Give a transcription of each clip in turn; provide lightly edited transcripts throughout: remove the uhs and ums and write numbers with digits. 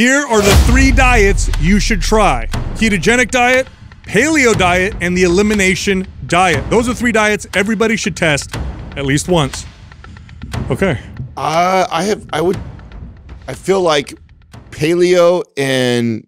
Here are the three diets you should try. Ketogenic diet, paleo diet, and the elimination diet. Those are three diets everybody should test at least once. Okay. I feel like paleo and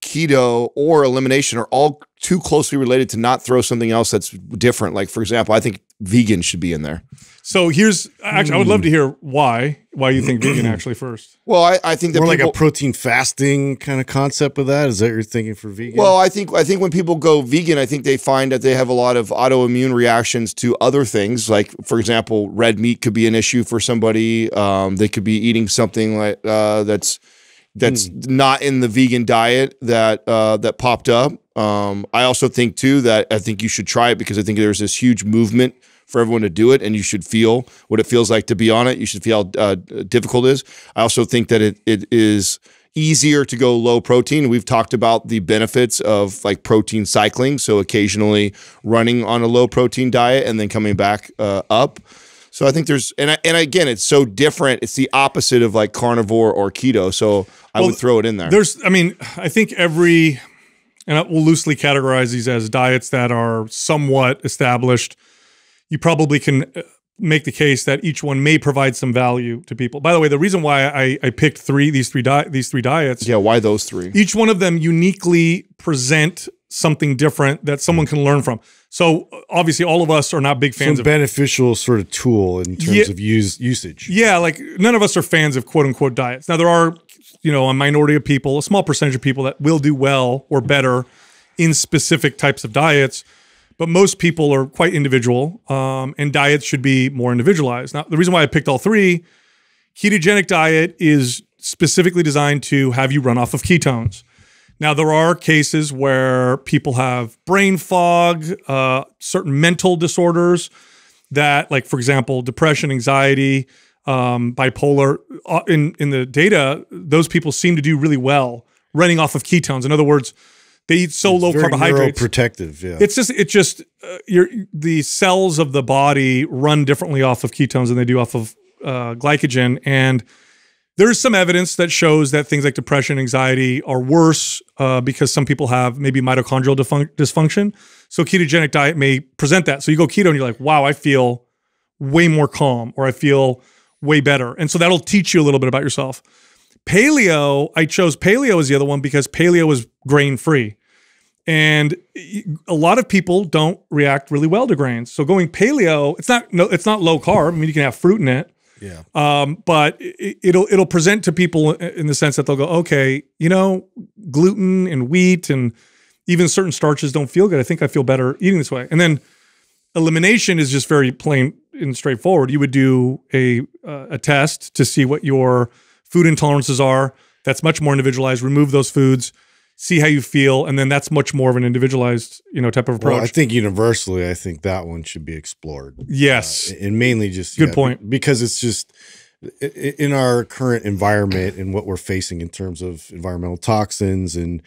keto or elimination are all too closely related to not throw something else that's different. Like, for example, I think vegan should be in there. So here's, actually, I would love to hear why you think vegan actually first. Well, I think that more people, like a protein fasting kind of concept of that. Is that what you're thinking for vegan? Well, I think when people go vegan, I think they find that they have a lot of autoimmune reactions to other things. Like, for example, red meat could be an issue for somebody. They could be eating something like that's not in the vegan diet that that popped up. I also think too that I think you should try it because I think there's this huge movement for everyone to do it, and you should feel what it feels like to be on it. You should feel how difficult it is. I also think that it is easier to go low protein. We've talked about the benefits of like protein cycling, so occasionally running on a low protein diet and then coming back up. So I think there's, and again, it's so different. It's the opposite of like carnivore or keto. So I would throw it in there. There's, I mean, I think every, and we'll loosely categorize these as diets that are somewhat established. You probably can make the case that each one may provide some value to people. By the way, the reason why I picked these three diets. Yeah, why those three? Each one of them uniquely present something different that someone can learn from. So obviously all of us are not big fans of beneficial sort of tool in terms of usage. Yeah, like none of us are fans of quote unquote diets. Now there are, you know, a minority of people, a small percentage of people that will do well or better in specific types of diets, but most people are quite individual and diets should be more individualized. Now the reason why I picked all three, ketogenic diet is specifically designed to have you run off of ketones. Now, there are cases where people have brain fog, certain mental disorders that, like, for example, depression, anxiety, bipolar. In the data, those people seem to do really well running off of ketones. In other words, they eat so low carbohydrates. Neuroprotective, yeah. It's just the cells of the body run differently off of ketones than they do off of glycogen. And there's some evidence that shows that things like depression, anxiety are worse because some people have maybe mitochondrial dysfunction. So ketogenic diet may present that. So you go keto and you're like, wow, I feel way more calm or I feel way better. And so that'll teach you a little bit about yourself. Paleo, I chose paleo as the other one because paleo is grain-free. And a lot of people don't react really well to grains. So going paleo, it's not low carb. I mean, you can have fruit in it. Yeah. But it'll present to people in the sense that they'll go, okay, you know, gluten and wheat and even certain starches don't feel good. I think I feel better eating this way. And then elimination is just very plain and straightforward. You would do a test to see what your food intolerances are. That's much more individualized. Remove those foods, see how you feel, and then that's much more of an individualized, you know, type of approach. Well, I think universally, I think that one should be explored. Yes. And mainly just- Good point. Because it's just, in our current environment and what we're facing in terms of environmental toxins and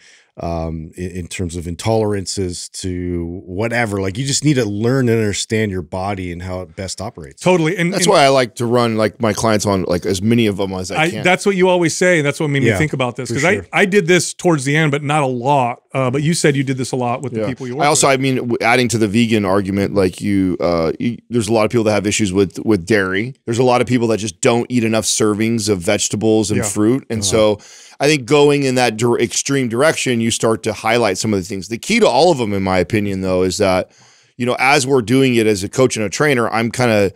in terms of intolerances to whatever, like you just need to learn and understand your body and how it best operates. Totally. And that's why I like to run like my clients on like as many of them as I can. That's what you always say. And that's what made me think about this. Cause sure. I did this towards the end, but not a lot. But you said you did this a lot with the people you work with. I mean, adding to the vegan argument, like there's a lot of people that have issues with dairy. There's a lot of people that just don't eat enough servings of vegetables and fruit. And so I think going in that extreme direction, you start to highlight some of the things. The key to all of them, in my opinion, though, is that, you know, as we're doing it as a coach and a trainer, I'm kind of,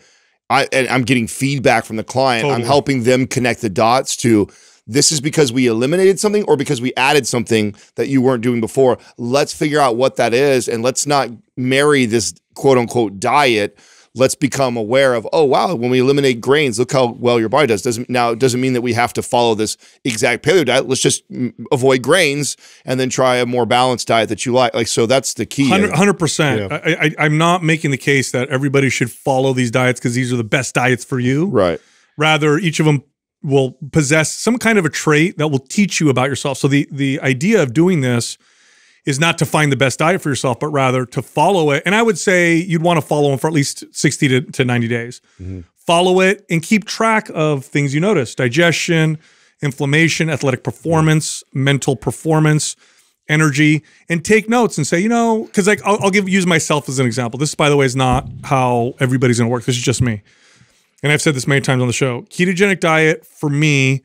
I'm getting feedback from the client. Totally. I'm helping them connect the dots to this is because we eliminated something or because we added something that you weren't doing before. Let's figure out what that is and let's not marry this quote unquote diet. Let's become aware of, oh, wow, when we eliminate grains, look how well your body does. Now, it doesn't mean that we have to follow this exact paleo diet. Let's just avoid grains and then try a more balanced diet that you like. Like, so that's the key. 100%. I'm not making the case that everybody should follow these diets because these are the best diets for you. Right. Rather, each of them will possess some kind of a trait that will teach you about yourself. So the idea of doing this is not to find the best diet for yourself, but rather to follow it. And I would say you'd want to follow them for at least 60 to 90 days. Follow it and keep track of things you notice, digestion, inflammation, athletic performance, mental performance, energy, and take notes and say, you know, because like I'll use myself as an example. This, by the way, is not how everybody's going to work. This is just me. And I've said this many times on the show. Ketogenic diet for me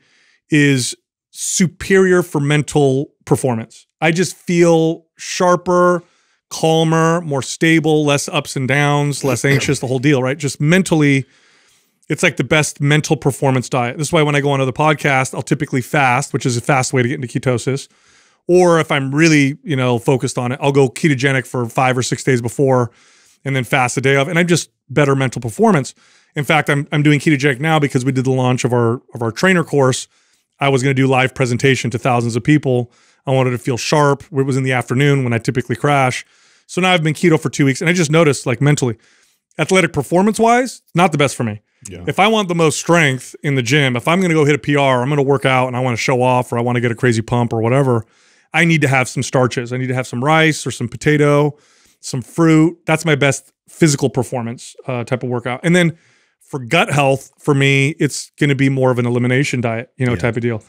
is superior for mental performance. I just feel sharper, calmer, more stable, less ups and downs, less anxious, the whole deal, right? Just mentally, it's like the best mental performance diet. This is why when I go on other podcasts, I'll typically fast, which is a fast way to get into ketosis. Or if I'm really, you know, focused on it, I'll go ketogenic for 5 or 6 days before and then fast a day off. And I'm just better mental performance. In fact, I'm doing ketogenic now because we did the launch of our trainer course. I was going to do live presentation to thousands of people. I wanted to feel sharp. It was in the afternoon when I typically crash. So now I've been keto for 2 weeks and I just noticed, like, mentally, athletic performance wise, not the best for me. Yeah. If I want the most strength in the gym, if I'm going to go hit a PR, I'm going to work out and I want to show off or I want to get a crazy pump or whatever, I need to have some starches. I need to have some rice or some potato, some fruit. That's my best physical performance type of workout. And then for gut health, for me, it's going to be more of an elimination diet, you know, type of deal.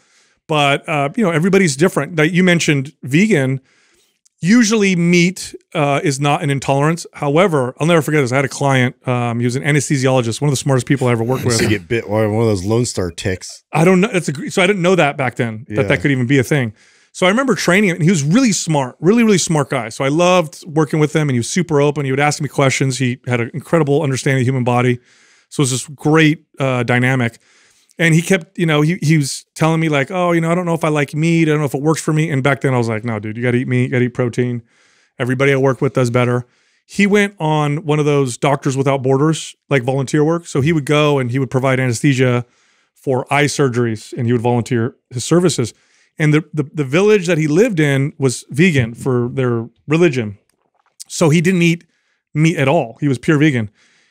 But, you know, everybody's different. You mentioned vegan. Usually meat is not an intolerance. However, I'll never forget this. I had a client. He was an anesthesiologist, one of the smartest people I ever worked with. To get bit by one of those Lone Star ticks. I don't know. That's a, so I didn't know that back then, that that could even be a thing. So I remember training him, and he was really smart, really, really smart guy. So I loved working with him, and he was super open. He would ask me questions. He had an incredible understanding of the human body. So it was this great dynamic. And he kept, you know, he was telling me like, oh, you know, I don't know if I like meat. I don't know if it works for me. And back then I was like, no, dude, you got to eat meat, you got to eat protein. Everybody I work with does better. He went on one of those Doctors Without Borders, like volunteer work. So he would go and he would provide anesthesia for eye surgeries and he would volunteer his services. And the village that he lived in was vegan for their religion. So he didn't eat meat at all. He was pure vegan.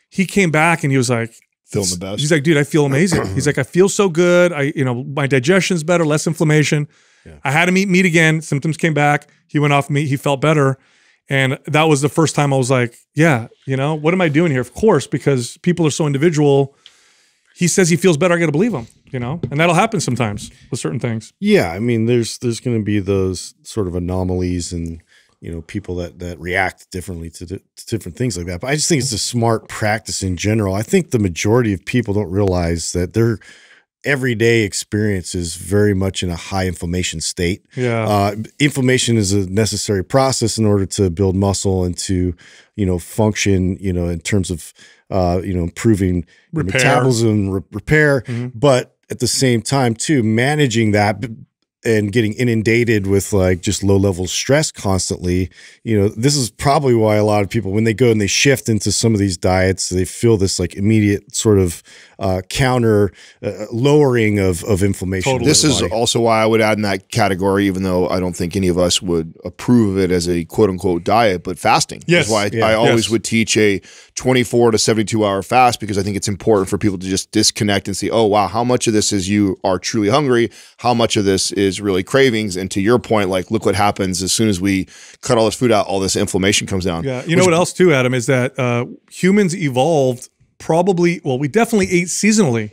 He came back and he was like, feeling the best. He's like, dude, I feel amazing. He's like, I feel so good. You know, my digestion's better, less inflammation. Yeah. I had him eat meat again. Symptoms came back. He went off meat. He felt better. And that was the first time I was like, yeah, you know, what am I doing here? Of course, because people are so individual. He says he feels better. I got to believe him, you know, and that'll happen sometimes with certain things. Yeah. I mean, there's going to be those sort of anomalies and, you know, people that react differently to different things like that. But I just think it's a smart practice in general. I think the majority of people don't realize that their everyday experience is very much in a high inflammation state. Yeah. Inflammation is a necessary process in order to build muscle and to, you know, function, you know, in terms of, you know, improving metabolism, repair. Mm-hmm. But at the same time, too, managing that and getting inundated with like just low level stress constantly, you know, this is probably why a lot of people, when they go and they shift into some of these diets, they feel this like immediate sort of counter lowering of inflammation. Totally. This is also why I would add in that category, even though I don't think any of us would approve of it as a quote unquote diet, but fasting. Yes. That's why I always would teach a 24 to 72 hour fast, because I think it's important for people to just disconnect and see, oh, wow, how much of this is you are truly hungry? How much of this is really cravings? And to your point, like, look what happens as soon as we cut all this food out, all this inflammation comes down. Yeah. You know what else too, Adam, is that humans evolved probably, well, we definitely ate seasonally,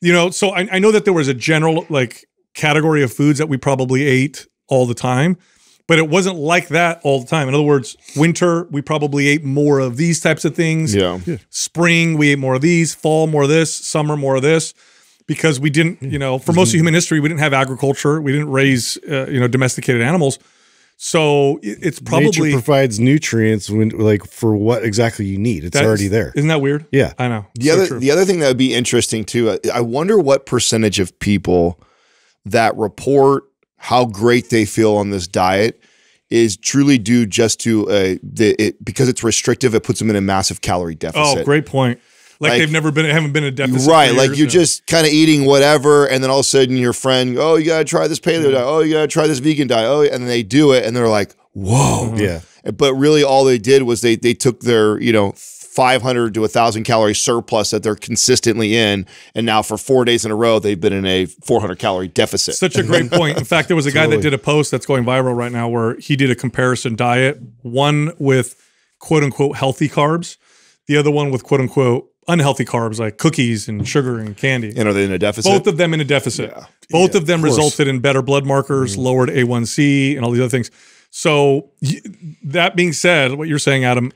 you know, so I know that there was a general like category of foods that we probably ate all the time, but it wasn't like that all the time. In other words, winter, we probably ate more of these types of things. Yeah. Spring, we ate more of these. Fall, more of this. Summer, more of this. Because we didn't, you know, for most of human history, we didn't have agriculture. We didn't raise, you know, domesticated animals. So it's probably— nature provides nutrients when, like, for what exactly you need. It's already there. Isn't that weird? Yeah. I know. The other thing that would be interesting too, I wonder what percentage of people that report how great they feel on this diet is truly due just to, because it's restrictive, it puts them in a massive calorie deficit. Oh, great point. Like they've never been, haven't been a deficit. Right. Like you're just kind of eating whatever. And then all of a sudden your friend, oh, you got to try this paleo diet. Oh, you got to try this vegan diet. Oh, and then they do it and they're like, whoa. Mm-hmm. Yeah. But really all they did was they took their, you know, 500 to 1,000 calorie surplus that they're consistently in. And now for 4 days in a row, they've been in a 400 calorie deficit. Such a great point. In fact, there was a guy that did a post that's going viral right now where he did a comparison diet, one with quote unquote healthy carbs, the other one with quote unquote unhealthy carbs like cookies and sugar and candy. And are they in a deficit? Both of them in a deficit. Yeah. Both of them resulted in better blood markers, lowered A1C and all these other things. So that being said, what you're saying, Adam,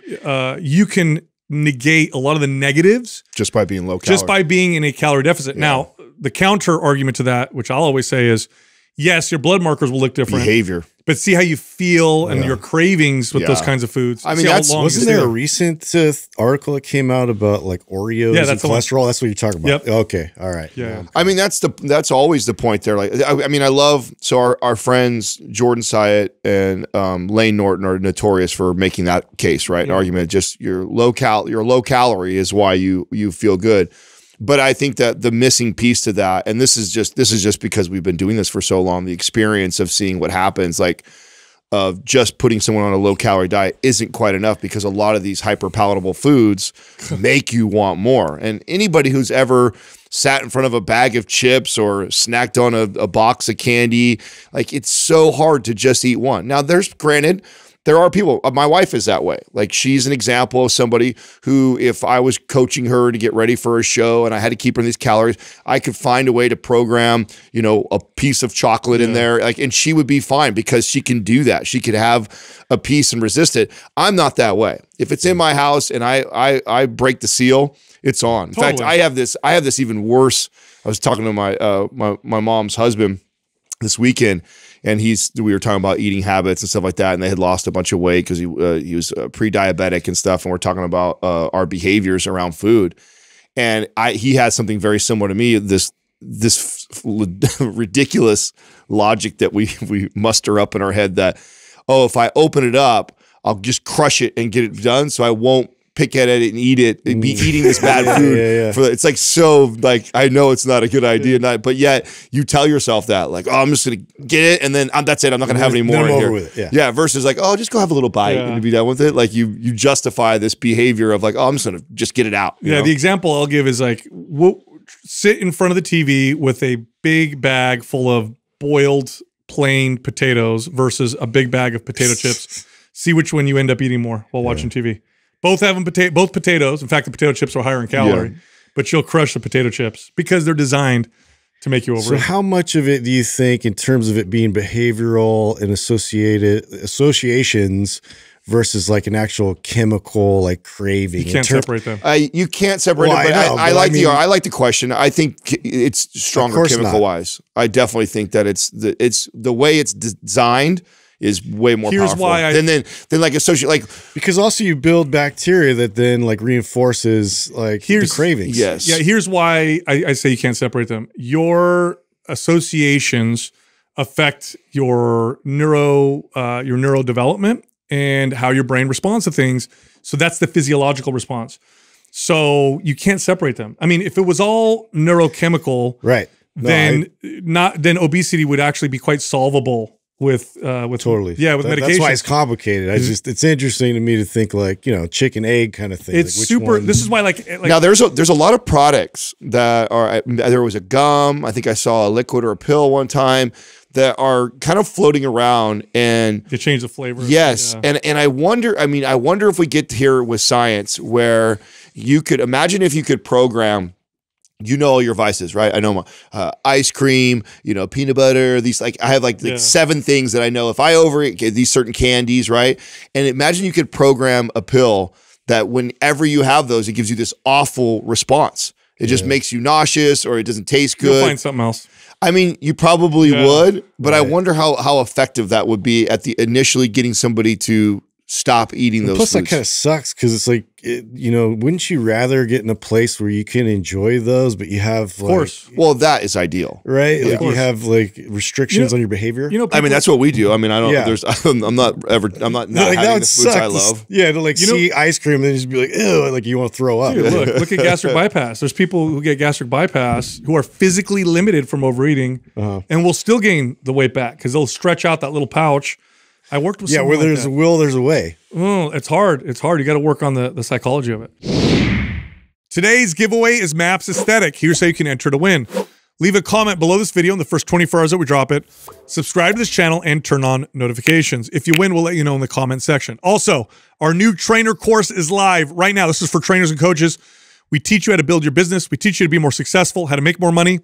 you can negate a lot of the negatives just by being low calorie. Just by being in a calorie deficit. Yeah. Now, the counter argument to that, which I'll always say is, yes, your blood markers will look different. Behavior. But see how you feel and your cravings with those kinds of foods. I mean, wasn't there a recent article that came out about like Oreos and cholesterol? That's what you're talking about. Yep. Okay. All right. Yeah. Okay. I mean, that's always the point there. Like, I mean, I love, so our friends, Jordan Syatt and Lane Norton are notorious for making that case, right? Yeah. An argument, just your low calorie is why you feel good. But I think that the missing piece to that, and this is just because we've been doing this for so long, the experience of seeing what happens, like of just putting someone on a low calorie diet isn't quite enough, because a lot of these hyper palatable foods make you want more. And anybody who's ever sat in front of a bag of chips or snacked on a box of candy, like it's so hard to just eat one. Now there are people, my wife is that way. Like she's an example of somebody who, if I was coaching her to get ready for a show and I had to keep her in these calories, I could find a way to program, you know, a piece of chocolate in there. Like, and she would be fine because she can do that. She could have a piece and resist it. I'm not that way. If it's in my house and I break the seal, it's on. In fact, I have this even worse. I was talking to my, my mom's husband this weekend, and we were talking about eating habits and stuff like that, and they had lost a bunch of weight because he was pre-diabetic and stuff, and we're talking about our behaviors around food. And he has something very similar to me, this ridiculous logic that we muster up in our head that, oh, if I open it up, I'll just crush it and get it done so I won't pick at it and eat it and be eating this bad food. It's like, so like, I know it's not a good idea, but yet you tell yourself that like, oh, I'm just going to get it. And then that's it. I'm not going to have any more in here. With it. Yeah. Versus like, oh, just go have a little bite and be done with it. Like you justify this behavior of like, oh, I'm just going to just get it out. You know? The example I'll give is like, sit in front of the TV with a big bag full of boiled plain potatoes versus a big bag of potato chips. See which one you end up eating more while watching TV. Both having both potatoes. In fact, the potato chips are higher in calorie, but you'll crush the potato chips because they're designed to make you overeat. So how much of it do you think, in terms of it being behavioral and associated associations versus like an actual chemical like craving? You can't separate them. You can't separate them, but I like the question. I think it's stronger chemical-wise. I definitely think that it's the way it's designed is way more powerful. Then like associate, like, because also you build bacteria that then like reinforces like the cravings. Yes. Yeah. Here's why I say you can't separate them. Your associations affect your neuro development and how your brain responds to things. So that's the physiological response. So you can't separate them. I mean, if it was all neurochemical, then obesity would actually be quite solvable with totally with medication. That's why it's complicated. It's interesting to me to think like, you know, chicken egg kind of thing. It's like this is why like now there's a lot of products that are, there was a gum, I think I saw a liquid or a pill one time, that are kind of floating around, and they change the flavor. Yes. And I wonder if we get here with science where you could imagine, if you could program, you know, all your vices, right? I know my ice cream, you know, peanut butter, these, like, I have like 7 things that I know if I overeat these certain candies, right? And imagine you could program a pill that whenever you have those, it gives you this awful response. It just makes you nauseous, or it doesn't taste good. You'll find something else. I mean, you probably would, but I wonder how effective that would be at the initially getting somebody to stop eating those. Plus, that kind of sucks because it's like, you know, wouldn't you rather get in a place where you can enjoy those, but you have, like, of course. Well, that is ideal, right? Yeah. Like you have like restrictions on your behavior. You know, I mean, that's what we do. I mean, I don't. Yeah. I'm not having the foods I love. Yeah, to like see ice cream and just be like, ew, like you want to throw up. Dude, look at gastric bypass. There's people who get gastric bypass who are physically limited from overeating and will still gain the weight back because they'll stretch out that little pouch. I worked with someone. Yeah, where there's a will, there's a way. Oh, it's hard. It's hard. You got to work on the psychology of it. Today's giveaway is Maps Aesthetic. Here's how you can enter to win. Leave a comment below this video in the first 24 hours that we drop it. Subscribe to this channel and turn on notifications. If you win, we'll let you know in the comment section. Also, our new trainer course is live right now. This is for trainers and coaches. We teach you how to build your business. We teach you to be more successful, how to make more money,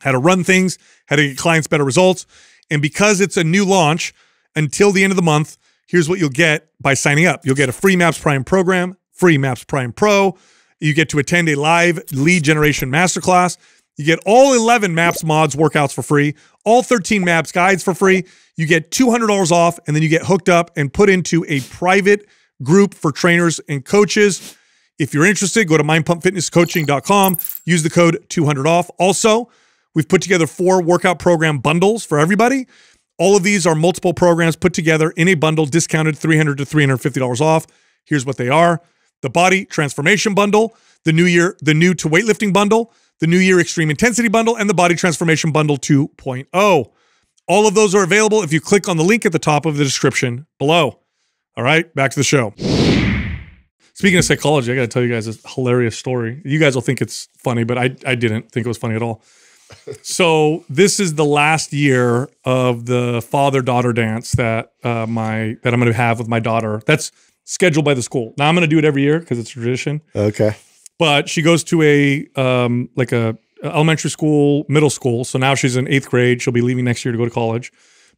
how to run things, how to get clients better results. And because it's a new launch, until the end of the month, here's what you'll get by signing up. You'll get a free Maps Prime program, free Maps Prime Pro. You get to attend a live lead generation masterclass. You get all 11 Maps mods workouts for free, all 13 Maps guides for free. You get $200 off, and then you get hooked up and put into a private group for trainers and coaches. If you're interested, go to mindpumpfitnesscoaching.com. Use the code 200 off. Also, we've put together 4 workout program bundles for everybody. All of these are multiple programs put together in a bundle, discounted $300 to $350 off. Here's what they are. The Body Transformation Bundle, the New to Weightlifting Bundle, the New Year Extreme Intensity Bundle, and the Body Transformation Bundle 2.0. All of those are available if you click on the link at the top of the description below. All right, back to the show. Speaking of psychology, I got to tell you guys a hilarious story. You guys will think it's funny, but I didn't think it was funny at all. So this is the last year of the father-daughter dance that that I'm going to have with my daughter. That's scheduled by the school. Now I'm going to do it every year because it's a tradition. Okay. But she goes to a like a elementary school, middle school. So now she's in 8th grade. She'll be leaving next year to go to college.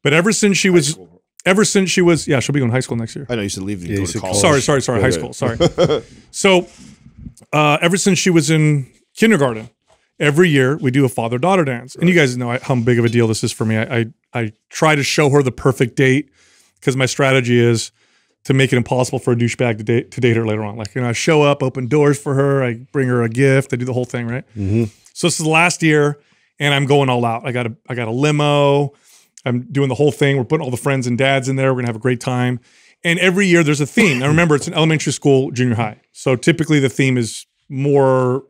But ever since she was, yeah, she'll be going to high school next year. I know you said leave and go to college. Sorry, yeah, high school. Sorry. So ever since she was in kindergarten. Every year we do a father-daughter dance. And you guys know how big of a deal this is for me. I try to show her the perfect date because my strategy is to make it impossible for a douchebag to date her later on. Like, I show up, open doors for her. I bring her a gift. I do the whole thing, right? Mm-hmm. So this is the last year and I'm going all out. I got a limo. I'm doing the whole thing. We're putting all the friends and dads in there. We're going to have a great time. And every year there's a theme. Now remember, it's an elementary school, junior high. So typically the theme is more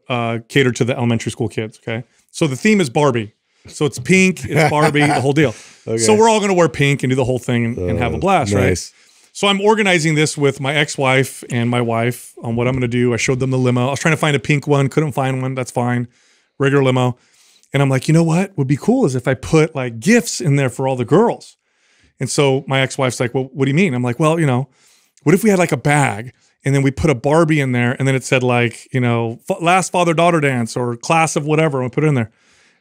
catered to the elementary school kids, okay? So the theme is Barbie. So it's pink, it's Barbie, the whole deal. Okay. So we're all going to wear pink and do the whole thing and have a blast, nice. Right? So I'm organizing this with my ex-wife and my wife on what I'm going to do. I showed them the limo. I was trying to find a pink one, couldn't find one. That's fine. Regular limo. And I'm like, you know what would be cool is if I put like gifts in there for all the girls. And so my ex-wife's like, well, what do you mean? I'm like, well, you know, what if we had like a bag and then we put a Barbie in there, and then it said like, you know, last father-daughter dance or class of whatever, and we put it in there.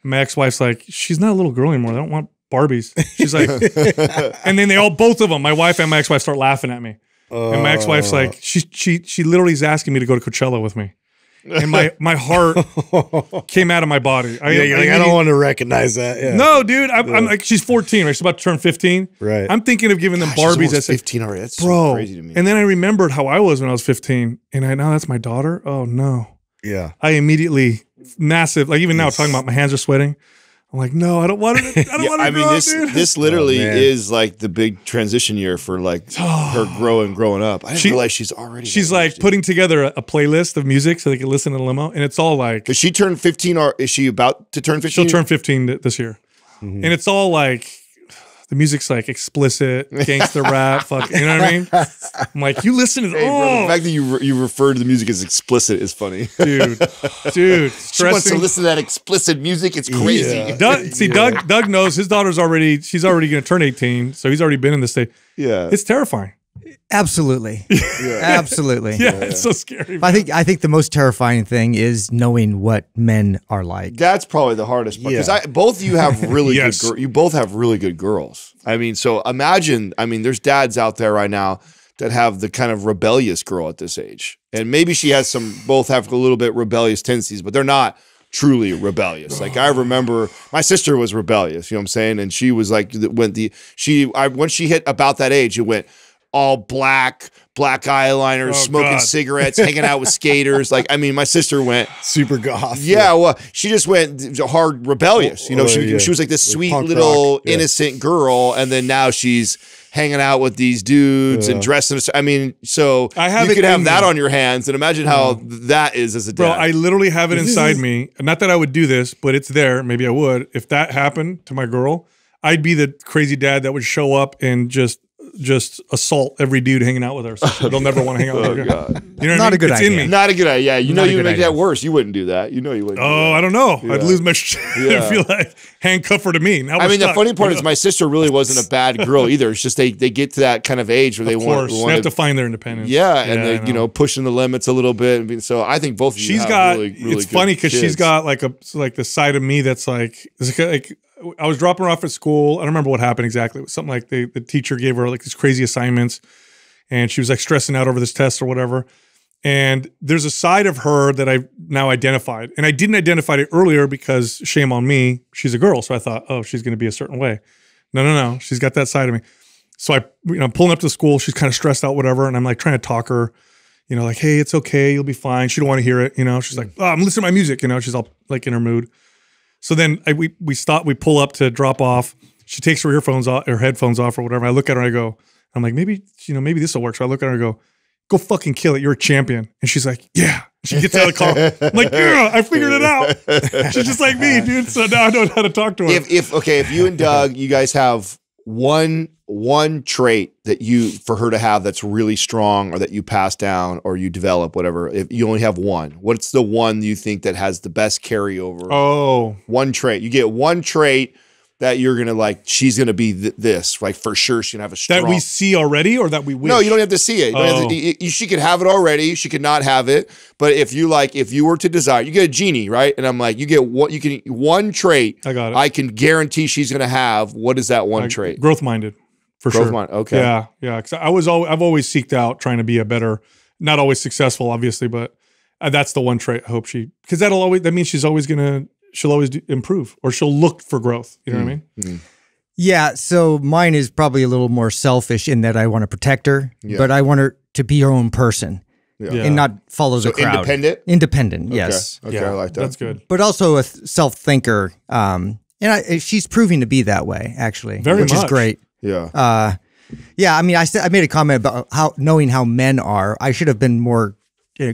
And my ex-wife's like, she's not a little girl anymore. I don't want Barbies. She's like, and then they all, both of them, my wife and my ex-wife start laughing at me. And my ex-wife's like, she literally is asking me to go to Coachella with me. And my heart came out of my body. I don't want to recognize that. Yeah. No, dude. I'm like, she's 14, right? She's about to turn 15. Right. I'm thinking of giving them Barbies. That's 15 already. That's so crazy to me. And then I remembered how I was when I was 15, and now that's my daughter. Oh no. Yeah. I immediately massive. Like even now, I'm talking about my hands are sweating. I'm like, no, I don't want to. I don't want to. I mean, this literally is like the big transition year for like her growing up. I didn't realize she's already. She's like putting together a playlist of music so they can listen in the limo, and it's all like. Does she turn 15, or is she about to turn 15? She'll turn 15 this year, and it's all like the music's like explicit gangster rap. Fuck, you know what I mean? I'm like, you listen to brother, the fact that you refer to the music as explicit is funny, dude. She wants to listen to that explicit music. It's crazy. Yeah. Doug knows his daughter's already. She's already going to turn 18, so he's already been in this state. Yeah, it's terrifying. Absolutely, yeah. Absolutely. Yeah, it's so scary. Man. I think the most terrifying thing is knowing what men are like. That's probably the hardest part because both of you have really good. You both have really good girls. I mean, so imagine. I mean, there's dads out there right now that have the kind of rebellious girl at this age, and maybe she has some. Both have a little bit rebellious tendencies, but they're not truly rebellious. Like I remember my sister was rebellious. You know what I'm saying? And she was like when she hit about that age, it went. All black eyeliner, smoking cigarettes, hanging out with skaters. Like, I mean, my sister went super goth. Yeah, well, she just went hard rebellious. You know, she was like this sweet little innocent girl, and then now she's hanging out with these dudes and dressing. I mean, so you could have that on your hands, and imagine how that is as a dad. Bro, I literally have it inside me. Not that I would do this, but it's there. Maybe I would. If that happened to my girl, I'd be the crazy dad that would show up and just just assault every dude hanging out with her. So they'll never want to hang out with her. God. You know, not a good idea. Not a good idea. Yeah, you know you'd make that worse. You wouldn't do that. You know you wouldn't. Oh, I don't know. Yeah. I'd lose my shit. Yeah. I feel like handcuff her to me. Now I mean, the funny part is my sister really wasn't a bad girl either. It's just they get to that kind of age where they have to find their independence. Yeah, and they you know pushing the limits a little bit. I mean, so I think both of you have really, really good kids. It's funny because she's got like the side of me that's like I was dropping her off at school. I don't remember what happened exactly. It was something like the teacher gave her like these crazy assignments and she was like stressing out over this test or whatever. And there's a side of her that I've now identified. And I didn't identify it earlier because shame on me, she's a girl. So I thought, oh, she's going to be a certain way. No, no, no. She's got that side of me. So I'm pulling up to school. She's kind of stressed out, whatever. And I'm like trying to talk her, you know, like, hey, it's okay. You'll be fine. She don't want to hear it. You know, she's like, oh, I'm listening to my music. You know, she's all like in her mood. So then we stop, we pull up to drop off. She takes her earphones off, her headphones off or whatever. I look at her and I go, I'm like, maybe, you know, maybe this will work. So I look at her and I go fucking kill it. You're a champion. And she's like, yeah. She gets out of the car. I'm like, yeah, I figured it out. She's just like me, dude. So now I know how to talk to her. If you and Doug, you guys have one trait that for her to have that's really strong or that you pass down or you develop, whatever, if you only have one, what's the one you think that has the best carryover? Oh, one trait. You get one trait that you're going to like, she's going to be this, like for sure she's going to have a strong. That we see already or that we wish? No, you don't have to see it. She could have it already. She could not have it. But if you like, if you were to desire, you get a genie, right? And I'm like, you get what you can, one trait. I got it. I can guarantee she's going to have. What is that one trait? Growth-minded. For sure. Okay. Yeah. Yeah. Cause I've always seeked out trying to be a better, not always successful, obviously, but that's the one trait I hope cause that means she'll always improve or she'll look for growth. You know what I mean? Mm. Yeah. So mine is probably a little more selfish in that I want to protect her, but I want her to be her own person and not follow the crowd. Independent? Independent. Okay. Yes. Okay. Yeah, I like that. That's good. But also a self-thinker. And she's proving to be that way actually, which is great. Yeah. Yeah. I mean, I made a comment about knowing how men are. I should have been more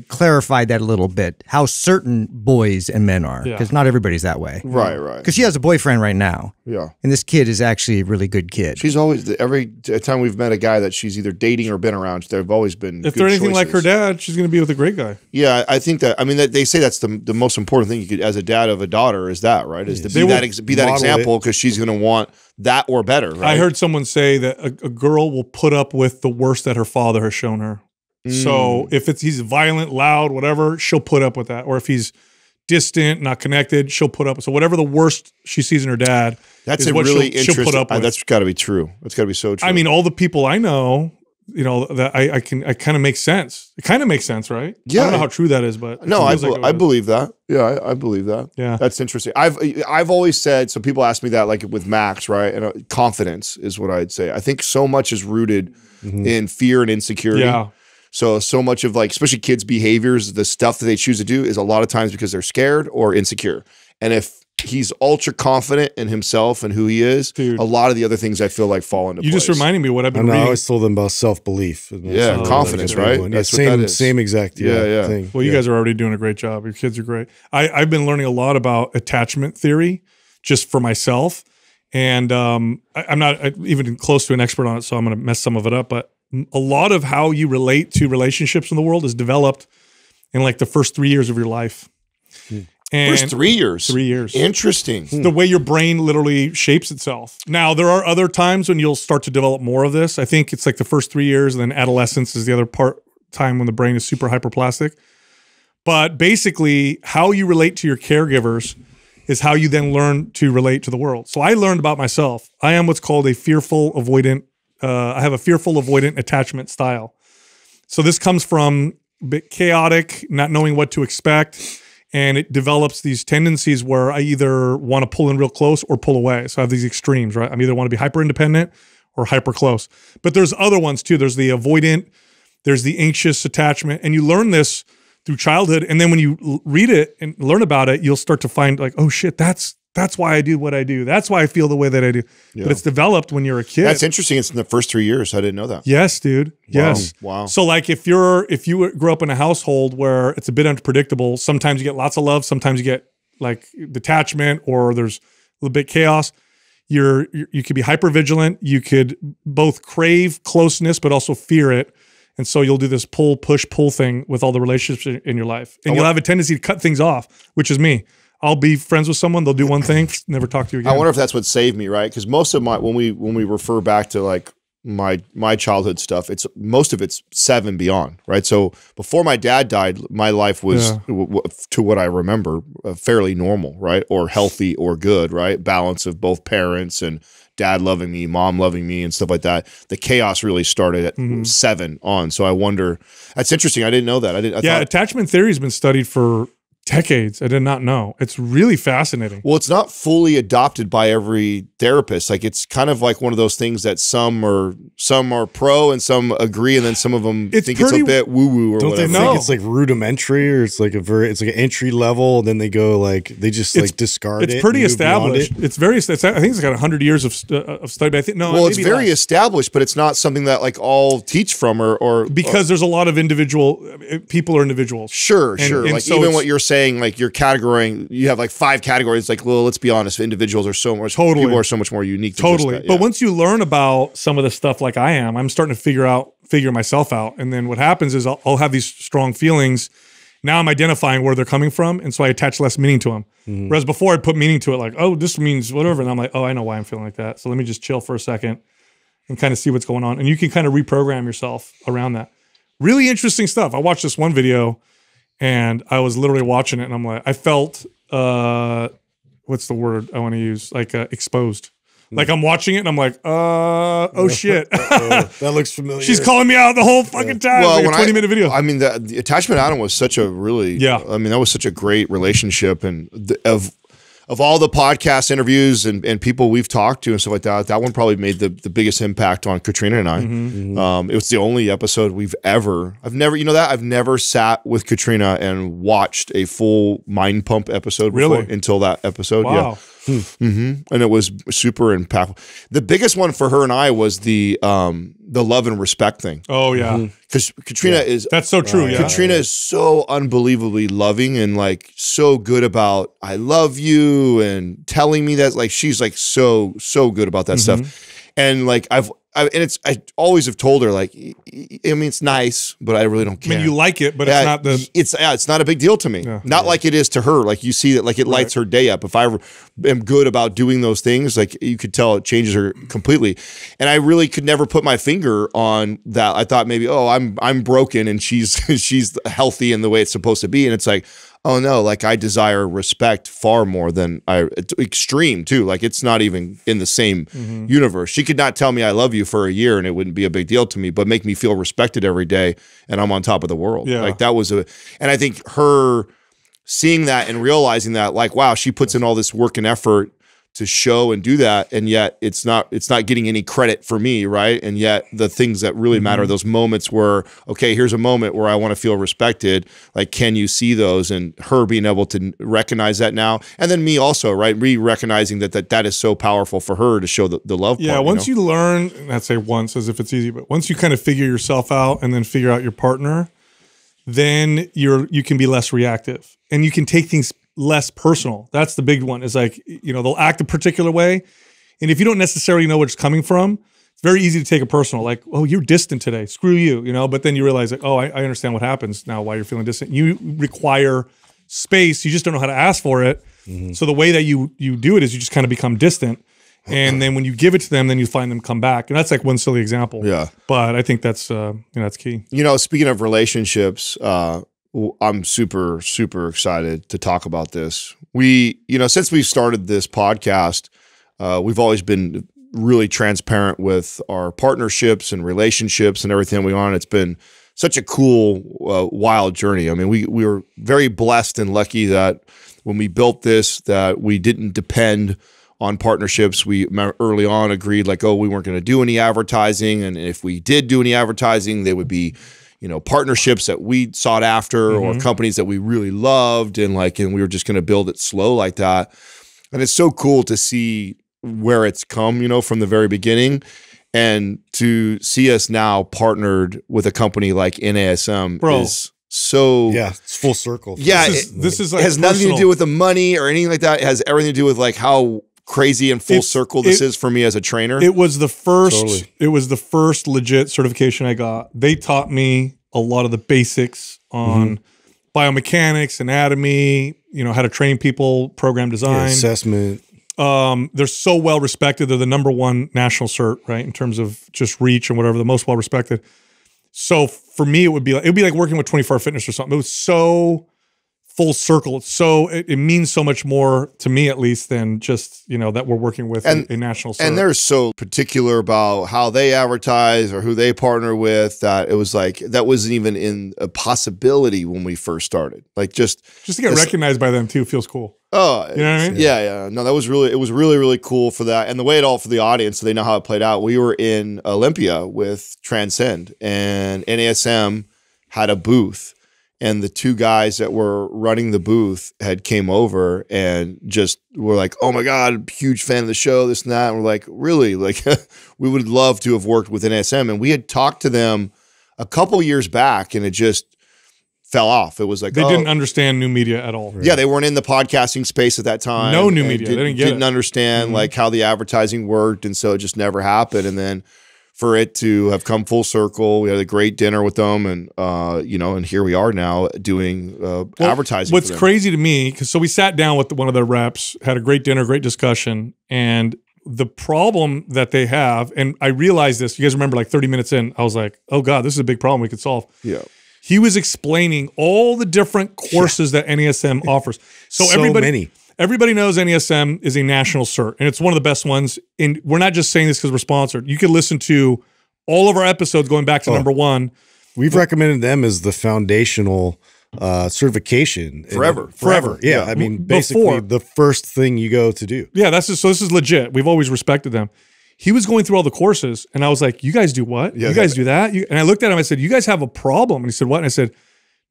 clarified that a little bit, how certain boys and men are, because not everybody's that way. Right, right. Because she has a boyfriend right now. Yeah. And this kid is actually a really good kid. She's always, every time we've met a guy that she's either dating or been around, they've always been good choices. If they're anything like her dad, she's going to be with a great guy. Yeah, I think that, I mean, they say that's the most important thing you could, as a dad of a daughter, is that, right? Is to be that example, because she's going to want that or better, right? I heard someone say that a girl will put up with the worst that her father has shown her. So if he's violent, loud, whatever, she'll put up with that. Or if he's distant, not connected, she'll put up with. So whatever the worst she sees in her dad, she'll put up with. That's got to be true. That's got to be so true. I mean, all the people I know, you know, that I kind of make sense. It kind of makes sense, right? Yeah. I don't know how true that is, but no, I believe that. Yeah, I believe that. Yeah, that's interesting. I've always said, so people ask me that, like with Max, right? And confidence is what I'd say. I think so much is rooted in fear and insecurity. Yeah. So much of like, especially kids' behaviors, the stuff that they choose to do is a lot of times because they're scared or insecure. And if he's ultra confident in himself and who he is, a lot of the other things I feel like fall into place. You just reminded me of what I've been reading. I always told them about self-belief. Yeah, confidence, right? That's what that is. Same exact thing. Well, you guys are already doing a great job. Your kids are great. I've been learning a lot about attachment theory just for myself. And I'm not even close to an expert on it, so I'm going to mess some of it up, but a lot of how you relate to relationships in the world is developed in like the first 3 years of your life. And first 3 years? 3 years. Interesting. It's the way your brain literally shapes itself. Now, there are other times when you'll start to develop more of this. I think it's like the first 3 years, and then adolescence is the other time when the brain is super hyperplastic. But basically, how you relate to your caregivers is how you then learn to relate to the world. So I learned about myself. I am what's called a fearful avoidant. I have a fearful avoidant attachment style. So this comes from a bit chaotic, not knowing what to expect. And it develops these tendencies where I either want to pull in real close or pull away. So I have these extremes, right? I either want to be hyper independent or hyper close. But there's other ones too. There's the avoidant, there's the anxious attachment. And you learn this through childhood. And then when you read it and learn about it, you'll start to find like, oh shit, that's why I do what I do. That's why I feel the way that I do. Yeah. But it's developed when you're a kid. That's interesting. It's in the first 3 years. I didn't know that. Yes, dude. Wow. Yes. Wow. So like if you grew up in a household where it's a bit unpredictable, sometimes you get lots of love, sometimes you get like detachment or there's a little bit chaos. you could be hypervigilant. You could both crave closeness, but also fear it. And so you'll do this pull, push, pull thing with all the relationships in your life. And you'll have a tendency to cut things off, which is me. I'll be friends with someone. They'll do one thing, never talk to you again. I wonder if that's what saved me, right? Because most of my, when we refer back to like my childhood stuff, it's most of it's 7 beyond, right? So before my dad died, my life was, to what I remember, fairly normal, right? Or healthy or good, right? Balance of both parents and dad loving me, mom loving me, and stuff like that. The chaos really started at 7 on. So I wonder, that's interesting. I didn't know that. I thought attachment theory has been studied for decades. I did not know. It's really fascinating. Well, it's not fully adopted by every therapist. Like it's kind of like one of those things that some are pro and some agree, and then some of them think it's a bit woo-woo or whatever. Don't they think it's like rudimentary, or it's like an entry level, and then they go like they just discard it. It's pretty established. It's very. I think it's got 100 years of study. I think no. Well, it's very established, but it's not something that like all teach from or because there's a lot of people are individuals. Sure, sure. Like even what you're saying. Like you're categorizing, you have like 5 categories. Like, well, let's be honest, individuals are so much, people are so much more unique. But once you learn about some of the stuff, like I am, I'm starting to figure myself out. And then what happens is I'll have these strong feelings. Now I'm identifying where they're coming from, and so I attach less meaning to them. Whereas before I put meaning to it, like, oh, this means whatever, and I'm like, oh, I know why I'm feeling like that. So let me just chill for a second and kind of see what's going on. And you can kind of reprogram yourself around that. Really interesting stuff. I watched this one video. And I was literally watching it, and I'm like, I felt, what's the word I want to use? Like exposed. Like I'm watching it, and I'm like, oh shit. That looks familiar. She's calling me out the whole fucking time. Well, like a 20-minute video. I mean, the attachment Adam was such a really, I mean, that was such a great relationship. And of all the podcast interviews and people we've talked to and stuff like that, that one probably made the biggest impact on Katrina and I. It was the only episode I've never sat with Katrina and watched a full Mind Pump episode before, until that episode. Wow. Yeah. And it was super impactful. The biggest one for her and I was the love and respect thing. Oh yeah. Because Katrina is, that's so true. Katrina is so unbelievably loving and like so good about I love you and telling me that, like she's like so good about that stuff. And like I always have told her, like, I mean, it's nice, but I really don't care. I mean, you like it, but it's not the... it's not a big deal to me. Yeah. Not like it is to her. Like, you see that, like, it lights her day up. If I am good about doing those things, like, you could tell it changes her completely. And I really could never put my finger on that. I thought maybe, oh, I'm broken and she's healthy in the way it's supposed to be. And it's like, oh, no, like, I desire respect far more than extreme, too. Like, it's not even in the same universe. She could not tell me I love you for a year, and it wouldn't be a big deal to me, but make me feel respected every day, and I'm on top of the world. Yeah. Like, that was and I think her seeing that and realizing that, like, wow, she puts in all this work and effort to show and do that, and yet it's not getting any credit for me, right? And yet the things that really matter, those moments where, okay, here's a moment where I want to feel respected, like, can you see those? And her being able to recognize that now, and then me also, right, recognizing that is so powerful for her to show the love part, once you learn, and I'd say once as if it's easy, but once you kind of figure yourself out and then figure out your partner, then you can be less reactive, and you can take things less personal. That's the big one, is like, you know, they'll act a particular way, and if you don't necessarily know where it's coming from, it's very easy to take it personal. Like, oh, you're distant today, screw you, you know. But then you realize, like, oh, I understand what happens now, why you're feeling distant. You require space, you just don't know how to ask for it. So the way that you do it is you just kind of become distant, and then when you give it to them, then you find them come back. And that's like one silly example, but I think that's you know, that's key. You know, speaking of relationships, I'm super excited to talk about this. We, you know, since we started this podcast, we've always been really transparent with our partnerships and relationships and everything we on. It's been such a cool, wild journey. I mean, we were very blessed and lucky that when we built this, that we didn't depend on partnerships. We early on agreed, like, oh, we weren't going to do any advertising, and if we did do any advertising, they would be, you know, partnerships that we sought after or companies that we really loved, and like, and we were just going to build it slow like that. And it's so cool to see where it's come, you know, from the very beginning, and to see us now partnered with a company like NASM is so, it's full circle. Yeah, this is like, it has nothing to do with the money or anything like that. It has everything to do with like how crazy and full circle this is for me as a trainer. It was the first, it was the first legit certification I got. They taught me a lot of the basics on biomechanics, anatomy, you know, how to train people, program design, assessment. They're so well respected. They're the #1 national cert, right? In terms of just reach and whatever, the most well respected. So for me, it would be like working with 24 Fitness or something. It was so full circle. It's so, it means so much more to me, at least, than just, you know, that we're working with a national cert. And they're so particular about how they advertise or who they partner with that it was like, that wasn't even in a possibility when we first started. Like just to get recognized by them too feels cool. Oh, you know what I mean? Yeah, yeah. No, that was really, it was really, really cool for that. And the way it all for the audience, so they know how it played out. We were in Olympia with Transcend, and NASM had a booth. And the two guys that were running the booth had came over and just were like, oh my God, huge fan of the show, this and that. And we're like, really? Like, we would love to have worked with NASM. And we had talked to them a couple years back, and it just fell off. It was like, they didn't understand new media at all. Right? Yeah, they weren't in the podcasting space at that time. No new media. They didn't get it. Didn't understand like how the advertising worked. And so it just never happened. And then for it to have come full circle, we had a great dinner with them, and you know, and here we are now doing advertising. What's crazy to me, because so we sat down with one of their reps, had a great dinner, great discussion, and the problem that they have, and I realized this. You guys remember, like 30 minutes in, I was like, "Oh God, this is a big problem we could solve." Yeah. He was explaining all the different courses that NASM offers. So everybody knows NASM is a national cert, and it's one of the best ones. And we're not just saying this because we're sponsored. You can listen to all of our episodes going back to #1. We've recommended them as the foundational certification. Forever. Yeah, yeah. I mean, basically the first thing you go to do. Yeah, that's just, so this is legit. We've always respected them. He was going through all the courses, and I was like, you guys do what? Yeah, you guys do that? And I looked at him, I said, you guys have a problem. And he said, what? And I said,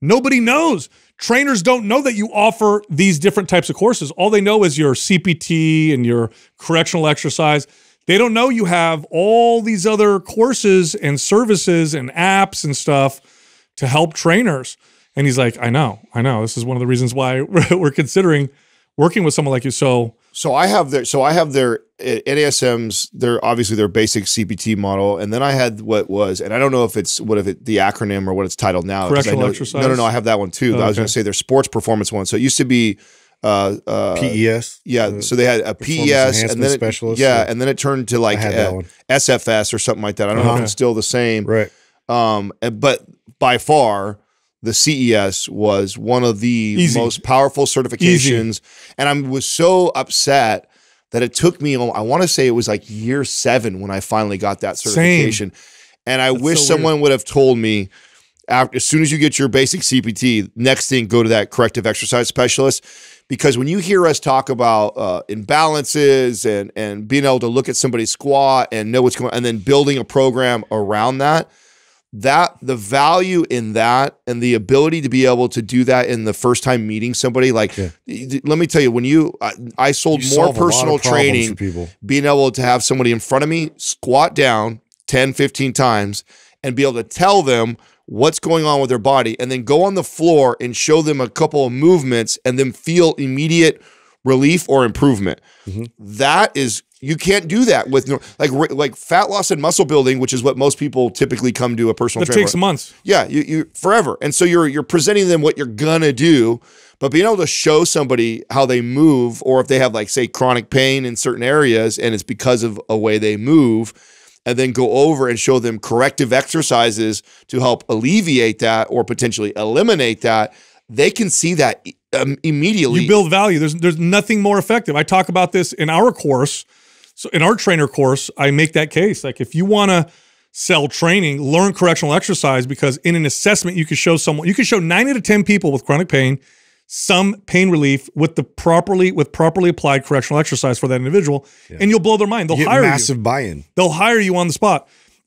nobody knows. Trainers don't know that you offer these different types of courses. All they know is your CPT and your correctional exercise. They don't know you have all these other courses and services and apps and stuff to help trainers. And he's like, I know. This is one of the reasons why we're considering working with someone like you. So I have their, NASM's, obviously their basic CPT model. And then I had what was, and I don't know if it's, the acronym or what it's titled now. Correctional exercise? No, I have that one too. Oh, I was going to say their sports performance one. So it used to be PES. Yeah. So they had a PES and then specialist. Yeah. And then it turned to like SFS or something like that. I don't know if it's still the same. Right. But by far, the CES was one of the most powerful certifications. And I was so upset that it took me, I want to say it was like year 7 when I finally got that certification. And I wish someone would have told me, after, as soon as you get your basic CPT, next thing, go to that corrective exercise specialist. Because when you hear us talk about imbalances and being able to look at somebody's squat and know what's going on, and then building a program around that, the value in that and the ability to be able to do that in the first time meeting somebody, like, let me tell you, when I sold more personal training, being able to have somebody in front of me squat down 10, 15 times and be able to tell them what's going on with their body, and then go on the floor and show them a couple of movements and then feel immediate relief or improvement. That is, you can't do that with like fat loss and muscle building, which is what most people typically come to a personal trainer. That takes months. Yeah, you forever. And so you're presenting them what you're gonna do, but being able to show somebody how they move, or if they have, like, say, chronic pain in certain areas and it's because of a way they move, and then go over and show them corrective exercises to help alleviate that or potentially eliminate that, they can see that immediately. You build value. There's nothing more effective. I talk about this in our course. So in our trainer course, I make that case. Like, if you want to sell training, learn correctional exercise, because in an assessment, you can show someone, you can show 9 out of 10 people with chronic pain some pain relief with the properly applied correctional exercise for that individual, and you'll blow their mind. They'll hire you. Massive buy-in. They'll hire you on the spot.